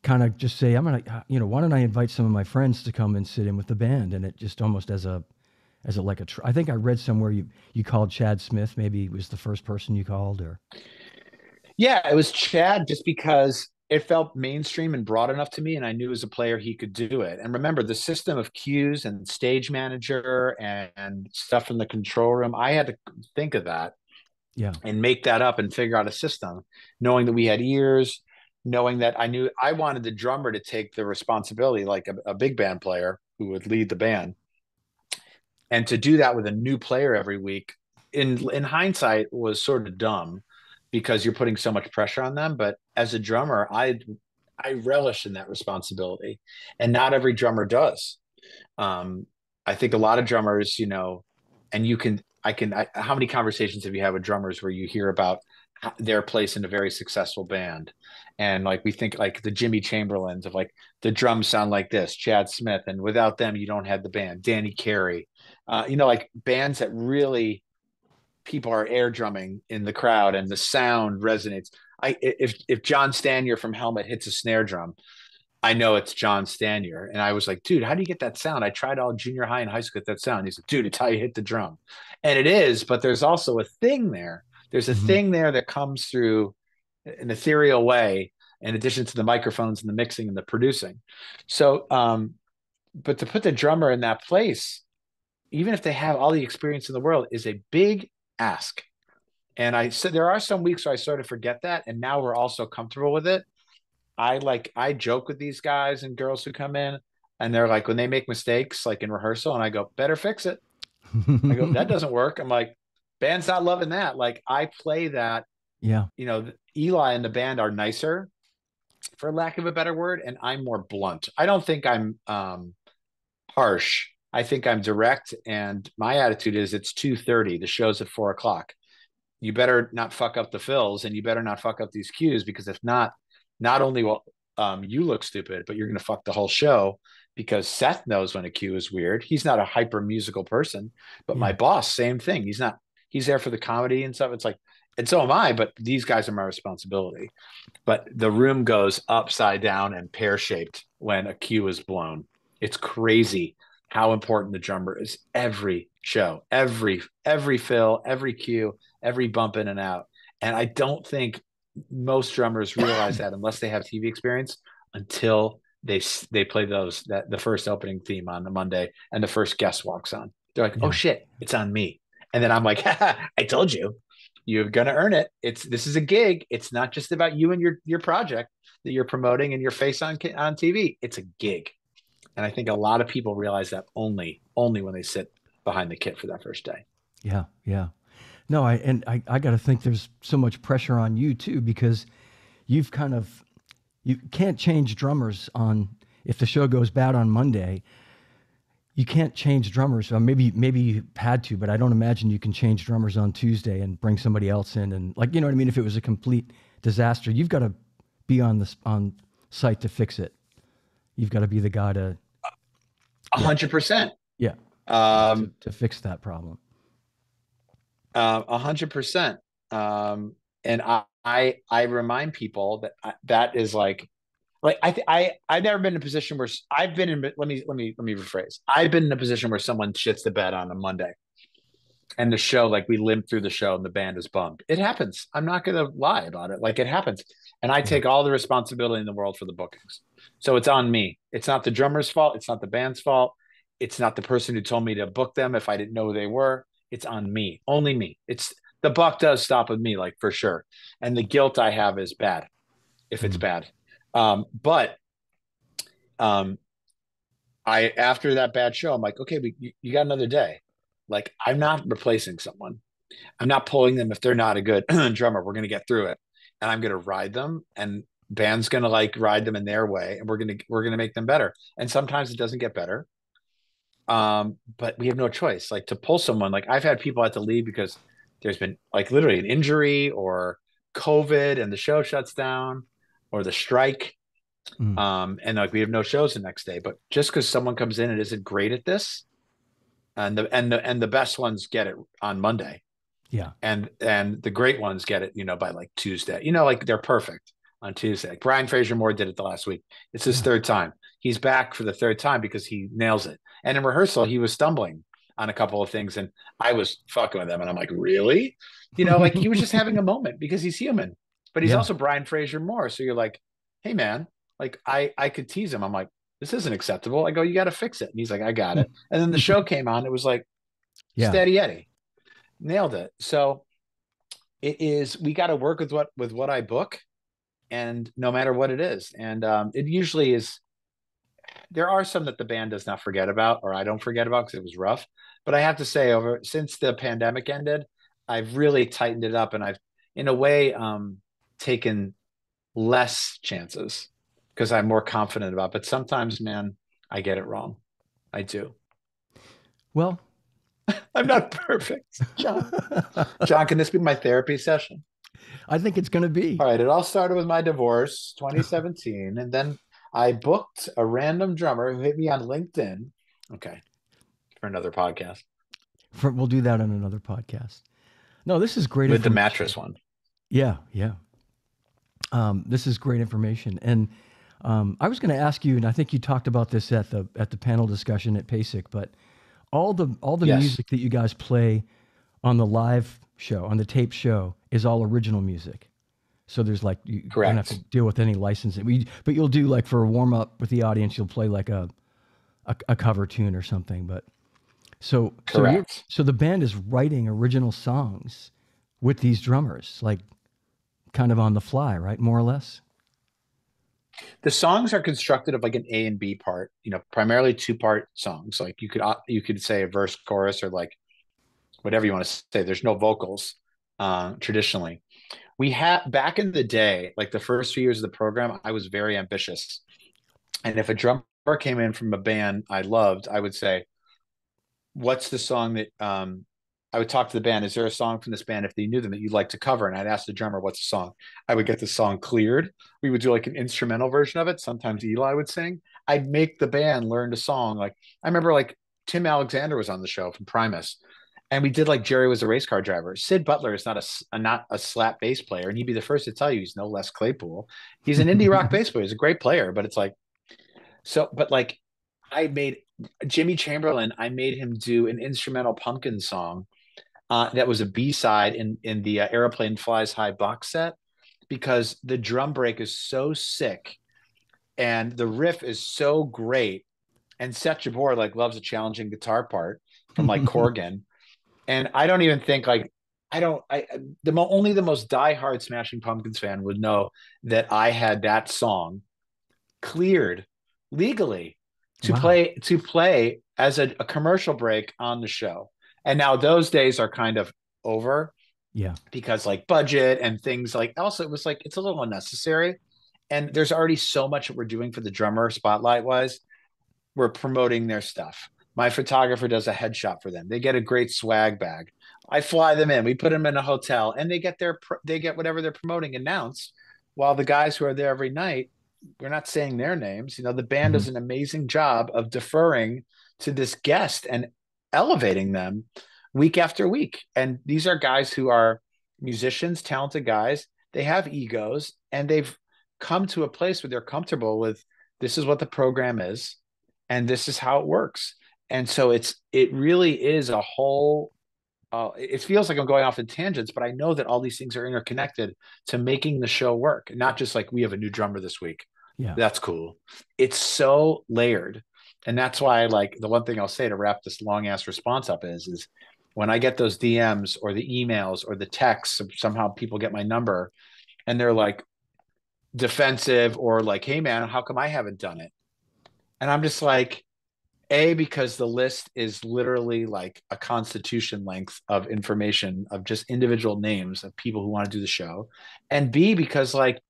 kind of just say, I'm going to, you know, why don't I invite some of my friends to come and sit in with the band? And it just almost I think I read somewhere you called Chad Smith, maybe was the first person you called, or. Yeah, it was Chad, just because it felt mainstream and broad enough to me, and I knew as a player he could do it. And remember, the system of cues and stage manager and stuff from the control room, I had to think of that and make that up and figure out a system, knowing that we had ears, knowing that I knew I wanted the drummer to take the responsibility, like a big band player who would lead the band. And to do that with a new player every week, in hindsight, was sort of dumb, because you're putting so much pressure on them. But as a drummer, I relish in that responsibility, and not every drummer does. I think a lot of drummers, you know, and how many conversations have you had with drummers where you hear about their place in a very successful band? And like, we think like the Jimmy Chamberlains of like, the drums sound like this, Chad Smith, and without them, you don't have the band, Danny Carey, you know, like bands that really, people are air drumming in the crowd and the sound resonates. If John Stanier from Helmet hits a snare drum, I know it's John Stanier. And I was like, dude, how do you get that sound? I tried all junior high and high school at that sound. He's like, dude, it's how you hit the drum. And it is, but there's also a thing there. There's a thing there that comes through an ethereal way, in addition to the microphones and the mixing and the producing. So, but to put the drummer in that place, even if they have all the experience in the world, is a big ask. And I said, there are some weeks where I sort of forget that, and now we're all so comfortable with it. I joke with these guys and girls who come in, and they're like, when they make mistakes, like in rehearsal, and I go, better fix it. I go, that doesn't work. I'm like, band's not loving that. Like, I play that. Yeah. You know, Eli and the band are nicer, for lack of a better word, and I'm more blunt. I don't think I'm harsh. I think I'm direct, and my attitude is, it's 2:30. The show's at 4 o'clock. You better not fuck up the fills, and you better not fuck up these cues, because if not, not only will you look stupid, but you're going to fuck the whole show, because Seth knows when a cue is weird. He's not a hyper musical person, but my boss, same thing. He's not, he's there for the comedy and stuff. It's like, and so am I, but these guys are my responsibility. But the room goes upside down and pear-shaped when a cue is blown. It's crazy how important the drummer is. Every show, every fill, every cue, every bump in and out. And I don't think most drummers realize that, unless they have TV experience, until they play the first opening theme on a Monday and the first guest walks on. They're like, oh shit, it's on me. And then I'm like, I told you, you're going to earn it. This is a gig. It's not just about you and your project that you're promoting and your face on TV. It's a gig. And I think a lot of people realize that only when they sit behind the kit for that first day. Yeah, yeah. No, I got to think there's so much pressure on you too, because you can't change drummers on, if the show goes bad on Monday, you can't change drummers. Maybe you had to, but I don't imagine you can change drummers on Tuesday and bring somebody else in. And like, you know what I mean? If it was a complete disaster, you've got to be on site to fix it. You've got to be the guy to... 100%. Yeah. To fix that problem. 100%. And I remind people that is like I've never been in a position where I've been in. Let me rephrase. I've been in a position where someone shits the bed on a Monday, and the show, like we limped through the show and the band is bummed. It happens. I'm not going to lie about it. Like, it happens. And I take all the responsibility in the world for the bookings. So it's on me. It's not the drummer's fault. It's not the band's fault. It's not the person who told me to book them if I didn't know who they were. It's on me, only me. It's the buck does stop with me, like, for sure. And the guilt I have is bad if it's bad. I, after that bad show, I'm like, okay, but you got another day. Like, I'm not replacing someone. I'm not pulling them if they're not a good drummer. We're going to get through it, and I'm going to ride them, and band's going to like ride them in their way, and we're going to make them better. And sometimes it doesn't get better, but we have no choice. Like, to pull someone, like, I've had people have to leave because there's been like literally an injury or COVID and the show shuts down or the strike. And like, we have no shows the next day. But just because someone comes in and isn't great at this, and the best ones get it on Monday, and the great ones get it, you know, by like Tuesday, you know, like they're perfect on Tuesday. Like, Brian Fraser Moore did it the last week. It's his third time. He's back for the third time because he nails it. And in rehearsal, he was stumbling on a couple of things, and I was fucking with him, and I'm like, really, you know, like, he was just having a moment because he's human, but he's also Brian Fraser Moore. So you're like, hey man, like, I could tease him. I'm like, this isn't acceptable. I go, you got to fix it. And he's like, I got it. And then the show came on. It was like, Steady Eddie. Nailed it. So it is, we got to work with what I book, and no matter what it is. And it usually is, there are some that the band does not forget about, or I don't forget about because it was rough. But I have to say, since the pandemic ended, I've really tightened it up, and I've, in a way, taken less chances, because I'm more confident about it. But sometimes, man, I get it wrong. I do. Well, I'm not perfect, John. John, can this be my therapy session? I think it's going to be. All right. It all started with my divorce, 2017. And then I booked a random drummer who hit me on LinkedIn. Okay. For another podcast. We'll do that on another podcast. No, this is great. With the mattress one. Yeah. Yeah. This is great information. And, I was going to ask you, and I think you talked about this at the panel discussion at PASIC, but all the music that you guys play on the live show, on the tape show, is all original music. So there's like, you don't have to deal with any licensing, but you'll do, like, for a warm up with the audience, you'll play like a cover tune or something. But so the band is writing original songs with these drummers, like kind of on the fly, right? More or less. The songs are constructed of like an A and B part, you know, primarily two-part songs. Like, you could say a verse, chorus, or like whatever you want to say. There's no vocals traditionally. We had, back in the day, like the first few years of the program, I was very ambitious. And if a drummer came in from a band I loved, I would say, what's the song that I would talk to the band. Is there a song from this band, if they knew them, that you'd like to cover? And I'd ask the drummer, what's the song? I would get the song cleared. We would do like an instrumental version of it. Sometimes Eli would sing. I'd make the band learn the song. Like, I remember, like, Tim Alexander was on the show from Primus, and we did like Jerry Was a Race Car Driver. Sid Butler is not a slap bass player, and he'd be the first to tell you he's no Les Claypool. He's an indie rock bass player. He's a great player, but it's like, so, but like, I made Jimmy Chamberlain, I made him do an instrumental Pumpkin song. That was a B-side in the Airplane Flies High box set, because the drum break is so sick and the riff is so great. And Seth Jabor, like, loves a challenging guitar part from like Corgan. And I don't even think like, only the most diehard Smashing Pumpkins fan would know that I had that song cleared legally to play as a commercial break on the show. And now those days are kind of over, because like budget and things like. Also, it was like, it's a little unnecessary, and there's already so much that we're doing for the drummer spotlight wise. We're promoting their stuff. My photographer does a headshot for them. They get a great swag bag. I fly them in. We put them in a hotel, and they get whatever they're promoting announced. While the guys who are there every night, we're not saying their names. You know, the band does an amazing job of deferring to this guest and elevating them week after week. And these are guys who are musicians, talented guys. They have egos, and they've come to a place where they're comfortable with, this is what the program is, and this is how it works. And so it really is a whole it feels like I'm going off in tangents, but I know that all these things are interconnected to making the show work. Not just like we have a new drummer this week. Yeah, that's cool. It's so layered. And that's why, like, the one thing I'll say to wrap this long ass response up is when I get those DMs or the emails or the texts, somehow people get my number and they're like defensive or like, hey man, how come I haven't done it? And I'm just like, A, because the list is literally like a constitution length of information of just individual names of people who want to do the show. And B, because like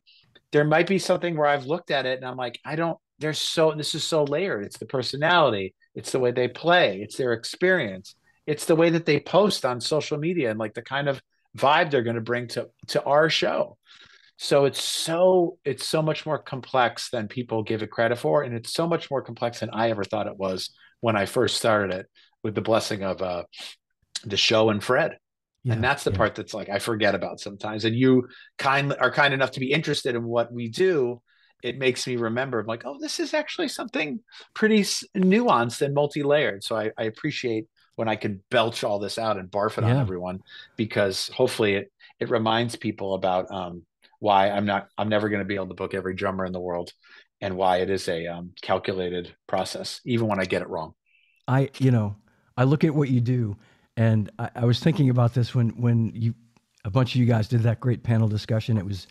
there might be something where I've looked at it and I'm like, I don't, there's so, this is so layered. It's the personality. It's the way they play. It's their experience. It's the way that they post on social media and like the kind of vibe they're going to bring to our show. So it's so much more complex than people give it credit for. And it's so much more complex than I ever thought it was when I first started it, with the blessing of the show and Fred. Yeah, and that's the part that's like, I forget about sometimes. And you are kind enough to be interested in what we do. It makes me remember, I'm like, oh, this is actually something pretty nuanced and multi-layered. So I appreciate when I can belch all this out and barf it on everyone, because hopefully it reminds people about, why I'm never going to be able to book every drummer in the world, and why it is a calculated process, even when I get it wrong. I look at what you do, and I was thinking about this when a bunch of you guys did that great panel discussion. It was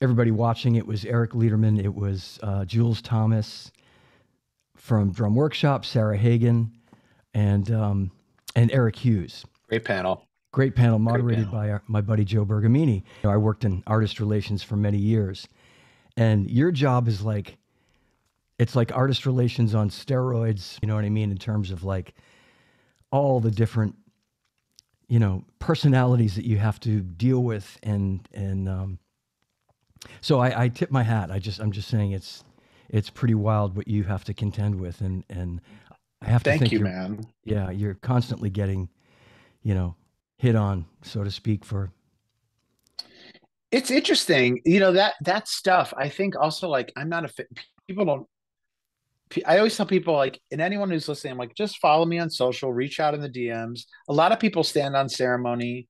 everybody watching. It was Eric Leiderman. It was Jules Thomas from Drum Workshop, Sarah Hagen, and Eric Hughes. Great panel. Great panel, moderated by my buddy Joe Bergamini. I worked in artist relations for many years, and your job is like, it's like artist relations on steroids, you know what I mean, in terms of like all the different, personalities that you have to deal with. And so I tip my hat. I'm just saying it's pretty wild what you have to contend with. And I have to thank you, man. Yeah. You're constantly getting, hit on, so to speak, for. It's interesting. That stuff, I think also, like, I'm not a, people don't, I always tell people, like, and anyone who's listening, I'm like, just follow me on social, reach out in the DMs. A lot of people stand on ceremony.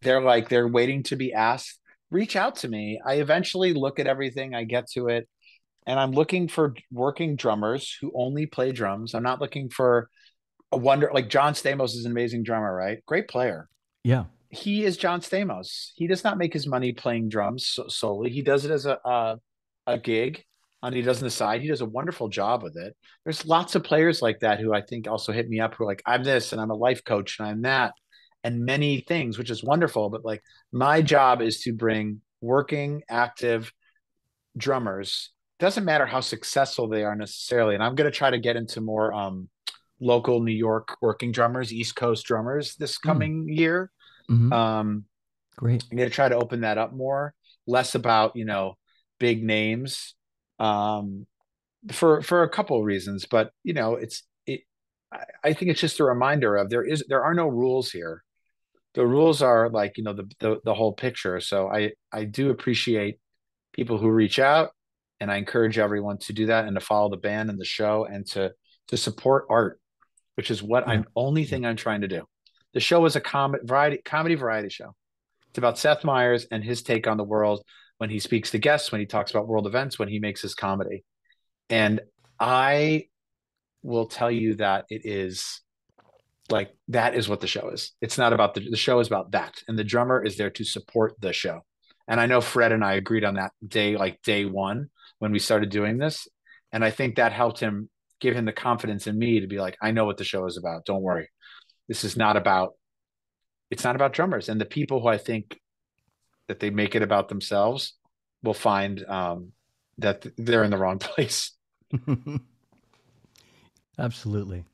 They're waiting to be asked. Reach out to me. I eventually look at everything. I get to it. And I'm looking for working drummers who only play drums. I'm not looking for a wonder, like John Stamos is an amazing drummer, right? Great player. Yeah. He is John Stamos. He does not make his money playing drums solely. He does it as a gig, and he does on the side. He does a wonderful job with it. There's lots of players like that who I think also hit me up, who are like, I'm this, and I'm a life coach, and I'm that, and many things, which is wonderful. But like, my job is to bring working, active drummers. Doesn't matter how successful they are necessarily. And I'm going to try to get into more, local New York working drummers, East Coast drummers this coming year. Mm-hmm. Great. I'm going to try to open that up more, less about, big names, for a couple of reasons, but I think it's just a reminder of there are no rules here. The rules are like, the whole picture. So I do appreciate people who reach out, and I encourage everyone to do that and to follow the band and the show, and to support art, which is what I'm only thing I'm trying to do. The show is a comedy variety show. It's about Seth Meyers and his take on the world when he speaks to guests, when he talks about world events, when he makes his comedy. And I will tell you that it is like, that is what the show is. It's not about the show is about that. And the drummer is there to support the show. And I know Fred and I agreed on that day one when we started doing this. And I think that helped him, give him the confidence in me to be like, I know what the show is about. Don't worry. This is not about, it's not about drummers. And the people who I think that they make it about themselves will find that they're in the wrong place. Absolutely.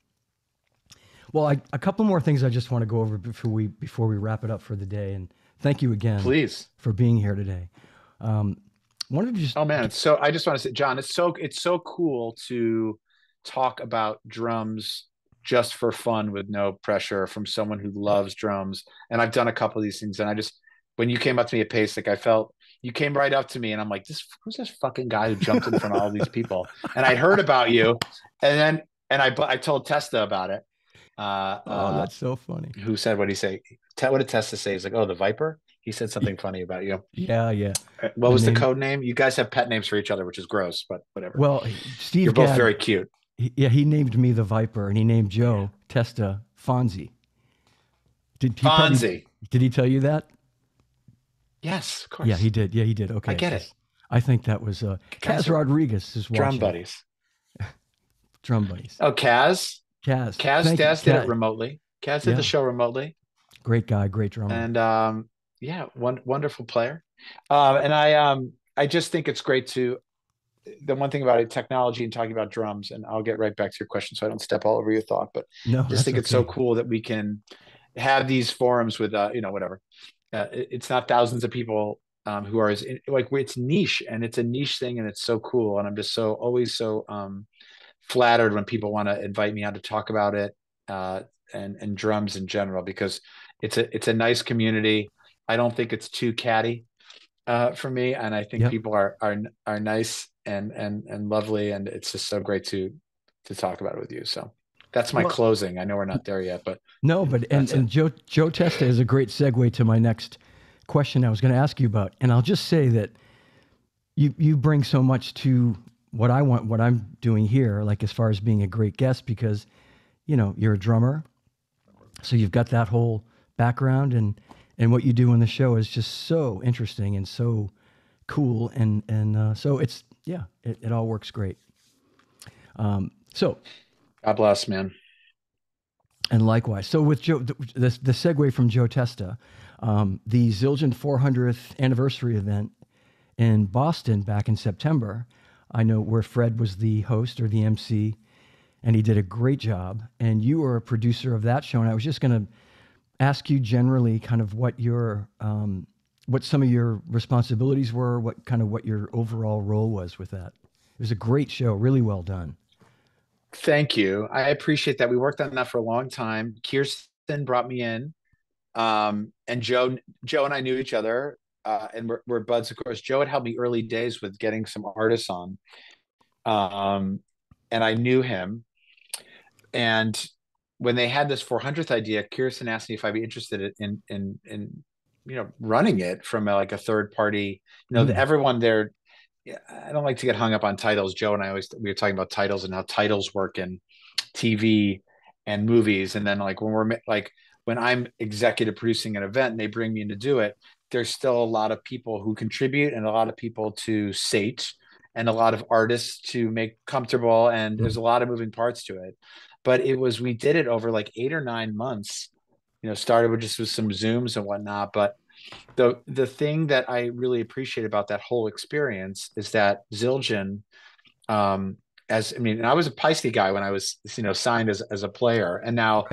Well, a couple more things I just want to go over before we wrap it up for the day. And thank you again, please, for being here today. Oh man. I just want to say, John, it's so cool to talk about drums just for fun with no pressure from someone who loves drums. And I've done a couple of these things. And I just, when you came up to me at PASIC, I felt you came right up to me, and I'm like, who's this fucking guy who jumped in front of all these people? And I heard about you. And I told Testa about it. That's so funny. Who said, what did he say? What did Testa say? He's like, oh, the Viper? He said something funny about you. Yeah, yeah. What was the code name? You guys have pet names for each other, which is gross, but whatever. Well, Steve, you're both very cute. He named me the Viper, and he named Joe Testa Fonzie. Did he tell you that? Yes, of course. Yeah, he did. Yeah, he did. Okay, I get it. I think that was Kaz Rodriguez is watching. Drum buddies. Drum buddies. Oh, Kaz. Kaz did it remotely. Kaz did the show remotely. Great guy, great drummer, and wonderful player. And I just think it's great to. The one thing about it, technology and talking about drums, and I'll get right back to your question so I don't step all over your thought, but I just think it's so cool that we can have these forums with, it's not thousands of people who are it's niche, and it's a niche thing, and it's so cool. And I'm just always so flattered when people want to invite me out to talk about it and drums in general, because it's a nice community. I don't think it's too catty for me. And I think people are nice and lovely, and it's just so great to talk about it with you. So that's my closing. I know we're not there yet, but Joe Testa is a great segue to my next question I was going to ask you about. And I'll just say that you bring so much to what I'm doing here, like as far as being a great guest, because you're a drummer, so you've got that whole background, and what you do on the show is just so interesting and so cool, and so it's it all works great. So God bless, man. And likewise. So with Joe, the segue from Joe Testa, the Zildjian 400th anniversary event in Boston back in September, I know, where Fred was the host or the MC, and he did a great job. And you were a producer of that show. And I was just going to ask you generally kind of what your, what some of your responsibilities were, what your overall role was with that. It was a great show, really well done. Thank you. I appreciate that. We worked on that for a long time. Kirsten brought me in, and Joe and I knew each other, and we're buds, of course. Joe had helped me early days with getting some artists on, and I knew him. And when they had this 400th idea, Kirsten asked me if I'd be interested in running it from a third party. Everyone there. I don't like to get hung up on titles. Joe and I we were talking about titles and how titles work in TV and movies. And then when I'm executive producing an event and they bring me in to do it, there's still a lot of people who contribute and a lot of people to sate and a lot of artists to make comfortable. And there's a lot of moving parts to it, but we did it over 8 or 9 months, started with some Zooms and whatnot. But the thing that I really appreciate about that whole experience is that Zildjian, I was a PASIC guy when I was, signed as a player. And now,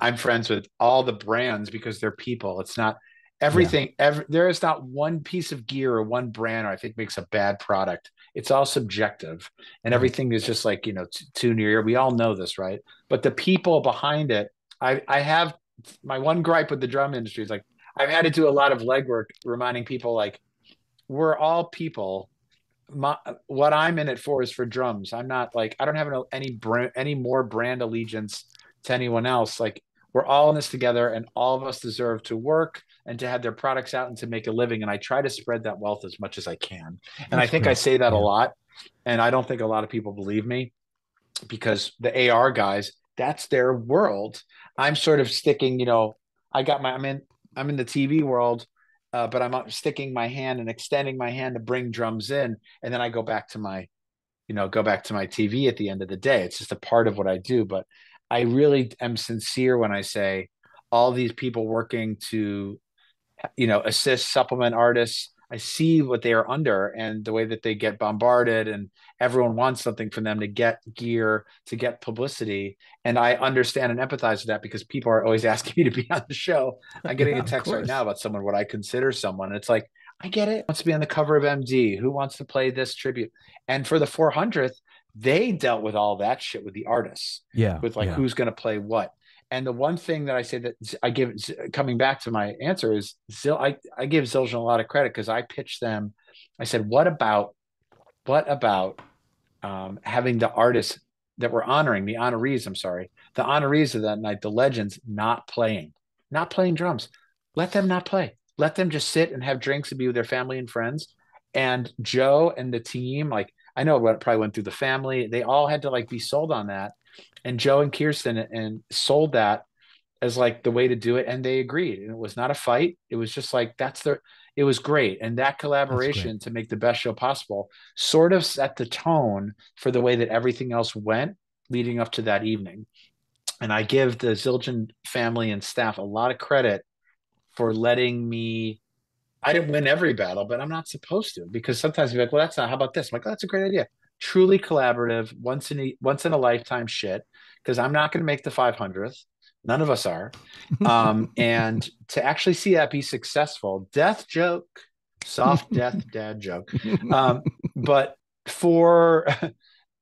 I'm friends with all the brands because they're people. It's not everything. There is not one piece of gear or one brand I think makes a bad product. It's all subjective, and everything is just too near. We all know this, right? But the people behind it, I have my one gripe with the drum industry is I've had to do a lot of legwork reminding people we're all people. What I'm in it for is for drums. I'm not I don't have any more brand allegiance to anyone else. We're all in this together, and all of us deserve to work and to have their products out and to make a living. And I try to spread that wealth as much as I can. And I think I say that a lot, and I don't think a lot of people believe me because the AR guys, that's their world. I'm sort of sticking, I'm in the TV world, but I'm sticking my hand and extending my hand to bring drums in. And then I go back to my, TV at the end of the day. It's just a part of what I do. But I really am sincere when I say all these people working to, assist, supplement artists. I see what they are under and the way that they get bombarded, and everyone wants something from them to get gear, to get publicity. And I understand and empathize with that because people are always asking me to be on the show. I'm getting a text right now about someone, what I consider someone. And it's I get it. Who wants to be on the cover of MD? Who wants to play this tribute? And for the 400th, they dealt with all that shit with the artists. Yeah. With who's going to play what. And the one thing that I say that I give, coming back to my answer, is I give Zildjian a lot of credit because I pitched them. I said, what about having the artists that were honoring the honorees. I'm sorry, the honorees of that night, the legends, not playing drums. Let them not play. Let them just sit and have drinks and be with their family and friends. And Joe and the team, like, I know what probably went through the family. They all had to like be sold on that. And Joe and Kirsten and sold that as like the way to do it. And they agreed. And it was not a fight. It was just like, it was great. And that collaboration to make the best show possible sort of set the tone for the way that everything else went leading up to that evening. And I give the Zildjian family and staff a lot of credit for letting me, I didn't win every battle, but I'm not supposed to, because sometimes you're like, well, that's not, how about this? I'm like, oh, that's a great idea. Truly collaborative, once in a lifetime shit, because I'm not going to make the 500th. None of us are. And to actually see that be successful, death joke, soft death dad joke. But for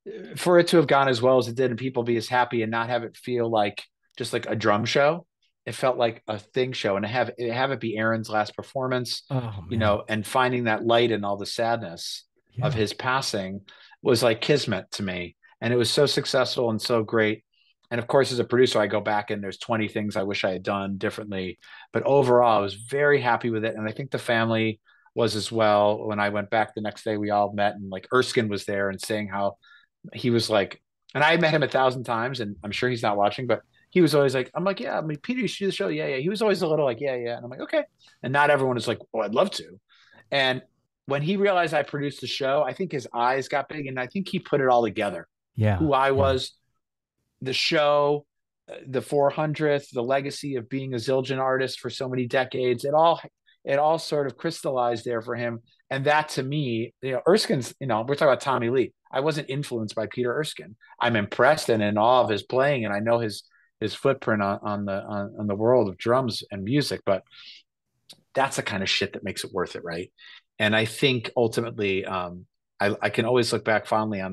it to have gone as well as it did and people be as happy and not have it feel like just like a drum show, it felt like a thing show. And to have it be Aaron's last performance, you know, and finding that light and all the sadness of his passing was like kismet to me. And it was so successful and so great. And of course, as a producer, I go back and there's 20 things I wish I had done differently. But overall, I was very happy with it. And I think the family was as well. When I went back the next day, we all met and like Erskine was there and saying how he was like, and I met him 1,000 times and I'm sure he's not watching, but he was always like, I'm like, yeah, I mean, Peter, you should do the show. Yeah, yeah. He was always a little like, yeah, yeah. And I'm like, okay. And not everyone is like, oh, I'd love to. And when he realized I produced the show, I think his eyes got big and I think he put it all together. Yeah. Who I was, the show, the 400th, the legacy of being a Zildjian artist for so many decades. It all sort of crystallized there for him. And that to me, you know, Erskine's, you know, we're talking about Tommy Lee. I wasn't influenced by Peter Erskine. I'm impressed and in awe of his playing. And I know his footprint on the world of drums and music, but that's the kind of shit that makes it worth it, right? And I think ultimately, I can always look back fondly on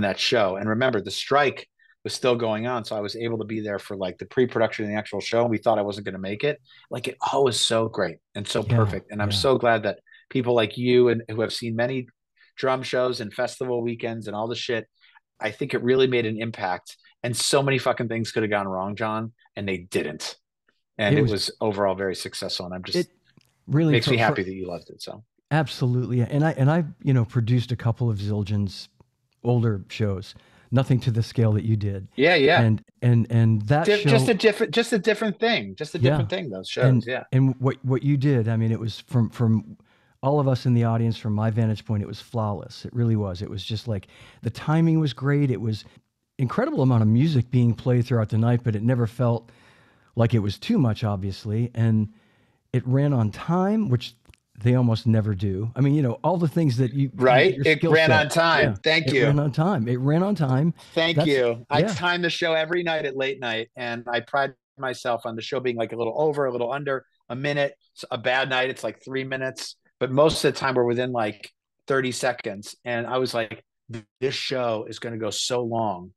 that show. And remember, the strike was still going on, so I was able to be there for like the pre-production of the actual show. And we thought I wasn't going to make it. Like it all was so great and so perfect. And I'm so glad that people like you and who have seen many drum shows and festival weekends and all the shit, I think it really made an impact. And so many fucking things could have gone wrong, John, and they didn't. And it was overall very successful. And I'm just, it really makes me happy that you loved it. So absolutely. And I, you know, produced a couple of Zildjian's older shows, nothing to the scale that you did. Yeah. Yeah. And that show, just a different thing, those shows. And what you did, I mean, it was from all of us in the audience, from my vantage point, it was flawless. It really was. It was just like, the timing was great. It was incredible amount of music being played throughout the night, but it never felt like it was too much, obviously. And it ran on time, which they almost never do. I mean, you know, all the things that you... Right? It ran on time. Thank you. It ran on time. It ran on time. Thank you. I time the show every night at late night, and I pride myself on the show being like a little over, a little under, a minute. A bad night, it's like 3 minutes. But most of the time, we're within like 30 seconds. And I was like, this show is going to go so long.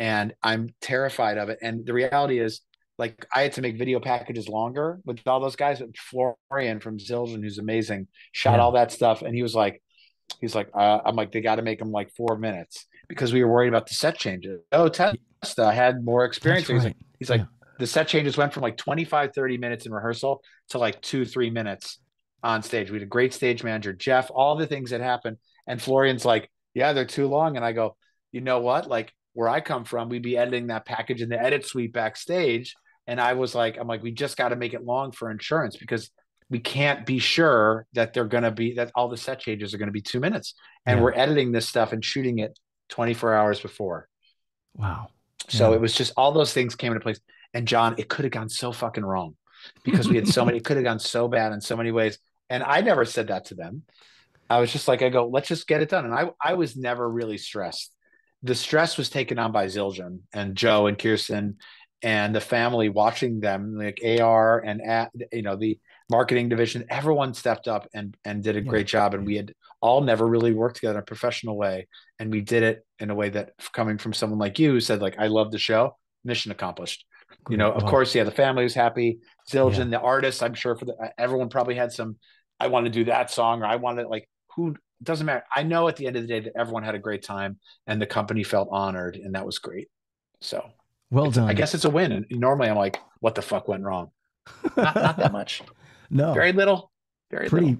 And I'm terrified of it. And the reality is, like, I had to make video packages longer with all those guys. Florian from Zildjian, who's amazing, shot all that stuff. And he was like, I'm like, they got to make them like 4 minutes because we were worried about the set changes. Joe Testa had more experience. Right. He's like, the set changes went from like 25-30 minutes in rehearsal to like 2-3 minutes on stage. We had a great stage manager, Jeff, all the things that happened. And Florian's like, yeah, they're too long. And I go, you know what? Like, where I come from, we'd be editing that package in the edit suite backstage. And I was like, we just got to make it long for insurance because we can't be sure that that all the set changes are going to be 2 minutes. And we're editing this stuff and shooting it 24 hours before. Wow. So it was just, all those things came into place. And John, it could have gone so fucking wrong because we had so many, it could have gone so bad in so many ways. And I never said that to them. I was just like, I go, let's just get it done. And I was never really stressed. The stress was taken on by Zildjian and Joe and Kirsten and the family, watching them, like AR and the marketing division. Everyone stepped up and did a great job. And we had all never really worked together in a professional way. And we did it in a way that, coming from someone like you who said, like, I love the show, mission accomplished. Great. You know, of course, the family was happy. Zildjian, the artist, I'm sure everyone probably had some, I want to do that song, or I want to, like, who doesn't matter. I know at the end of the day that everyone had a great time and the company felt honored, and that was great. So well done. I guess it's a win. And normally I'm like, what the fuck went wrong? Not that much. No, very little. Very little.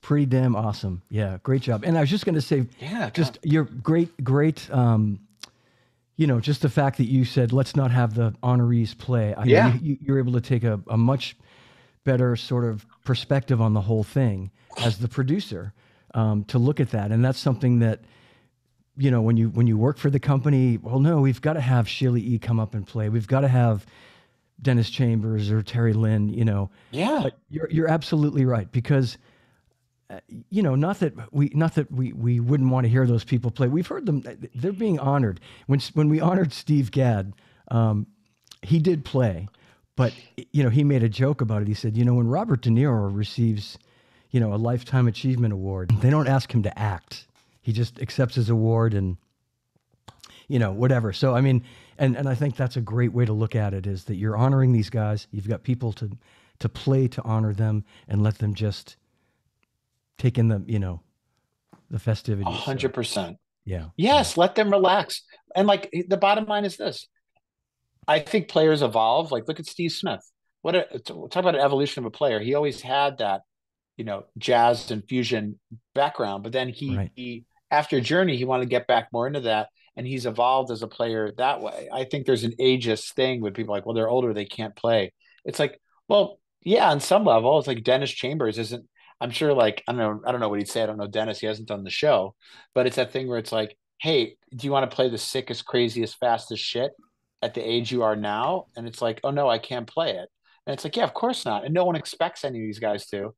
Pretty damn awesome. Yeah. Great job. And I was just going to say, yeah, just your great, you know, just the fact that you said, let's not have the honorees play. I yeah. mean, you're able to take a much better sort of perspective on the whole thing as the producer, to look at that. And that's something that, you know, when you work for the company, well, no, we've got to have Shirley E come up and play. We've got to have Dennis Chambers or Terry Lynn, you know. Yeah. But you're absolutely right, because you know, not that we wouldn't want to hear those people play. We've heard them; they're being honored. When we honored Steve Gadd, he did play, but you know, he made a joke about it. He said, you know, when Robert De Niro receives, you know, a Lifetime Achievement Award, they don't ask him to act; he just accepts his award and, you know, whatever. So I mean, and I think that's a great way to look at it: is that you're honoring these guys. You've got people to play to honor them and let them just. Taking the, you know, the festivities. 100%. So, yeah. Yes. Yeah. Let them relax. And like the bottom line is this, I think players evolve. Like look at Steve Smith. Talk about an evolution of a player. He always had that, you know, jazz and fusion background, but then he after Journey, he wanted to get back more into that. And he's evolved as a player that way. I think there's an ageist thing with people like, well, they're older. They can't play. It's like, well, yeah, on some level, it's like Dennis Chambers isn't, I'm sure, like, I don't know what he'd say. I don't know Dennis. He hasn't done the show, but it's that thing where it's like, hey, do you want to play the sickest, craziest, fastest shit at the age you are now? And it's like, oh no, I can't play it. And it's like, yeah, of course not. And no one expects any of these guys to.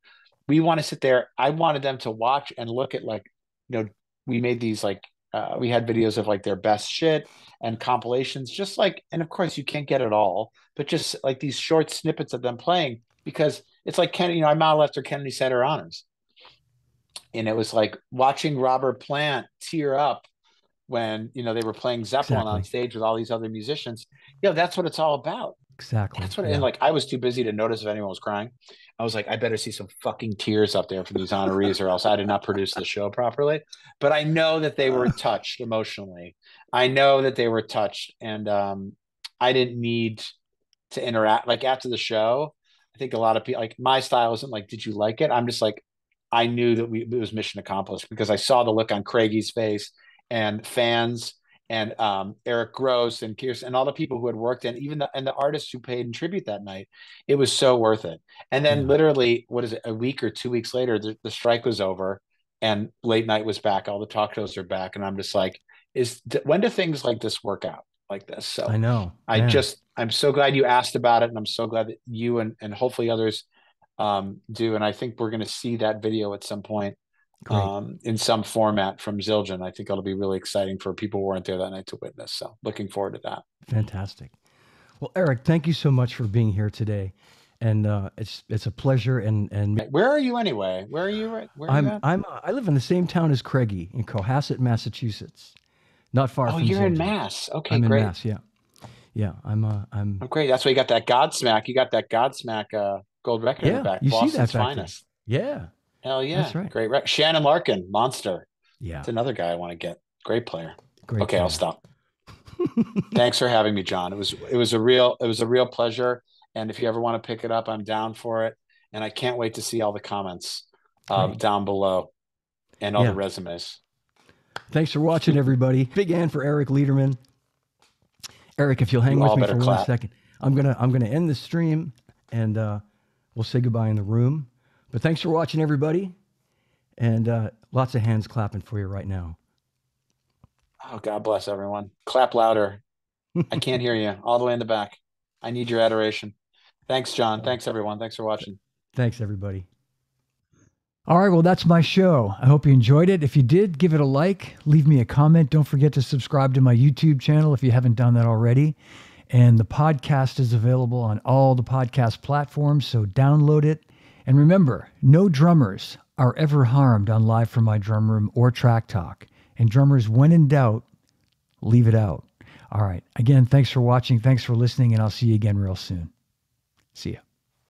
We want to sit there. I wanted them to watch and look at, like, you know, we made these, like, we had videos of like their best shit and compilations, just like, and of course you can't get it all, but just like these short snippets of them playing, because it's like Kennedy, you know, I modeled after Kennedy Center Honors. And it was like watching Robert Plant tear up when, you know, they were playing Zeppelin on stage with all these other musicians. You know, that's what it's all about. Exactly. That's what yeah. And like, I was too busy to notice if anyone was crying. I was like, I better see some fucking tears up there for these honorees or else I did not produce the show properly. But I know that they were touched emotionally. I know that they were touched. And I didn't need to interact. Like after the show, I think a lot of people, like, my style isn't like, did you like it? I'm just like, I knew that it was mission accomplished, because I saw the look on Craigie's face and fans and Eric Gross and Kirsten and all the people who had worked, and even the artists who paid in tribute that night. It was so worth it. And then literally, what is it, a week or 2 weeks later, the strike was over and Late Night was back. All the talk shows are back. And I'm just like, when do things like this work out? Like this. So I know. Man. I'm so glad you asked about it. And I'm so glad that you and hopefully others do. And I think we're going to see that video at some point in some format from Zildjian. I think it'll be really exciting for people who weren't there that night to witness. So looking forward to that. Fantastic. Well, Eric, thank you so much for being here today. And it's a pleasure. And where are you anyway? Where are you? I live in the same town as Craigie in Cohasset, Massachusetts. Not far from you're in Mass. Okay, I'm great. In Mass, yeah. Yeah, I'm great. That's why you got that Godsmack. You got that Godsmack gold record in the back. You Boston's see that back finest. There. Yeah. Hell yeah. That's right. Great record. Shannon Larkin, monster. Yeah. That's another guy I want to get. Great player. Great player. I'll stop. Thanks for having me, John. It was a real pleasure. And if you ever want to pick it up, I'm down for it. And I can't wait to see all the comments down below and all the resumes. Thanks for watching, everybody. Big hand for Eric Leiderman. Eric, if you'll hang with me for one second, I'm gonna end the stream, and we'll say goodbye in the room. But thanks for watching, everybody, and lots of hands clapping for you right now. Oh, God bless everyone. Clap louder. I can't hear you all the way in the back. I need your adoration. Thanks, John. Thanks, everyone. Thanks for watching. Thanks, everybody. All right, well, that's my show. I hope you enjoyed it. If you did, give it a like, leave me a comment. Don't forget to subscribe to my YouTube channel if you haven't done that already. And the podcast is available on all the podcast platforms, so download it. And remember, no drummers are ever harmed on Live from My Drum Room or Track Talk. And drummers, when in doubt, leave it out. All right, again, thanks for watching. Thanks for listening, and I'll see you again real soon. See ya.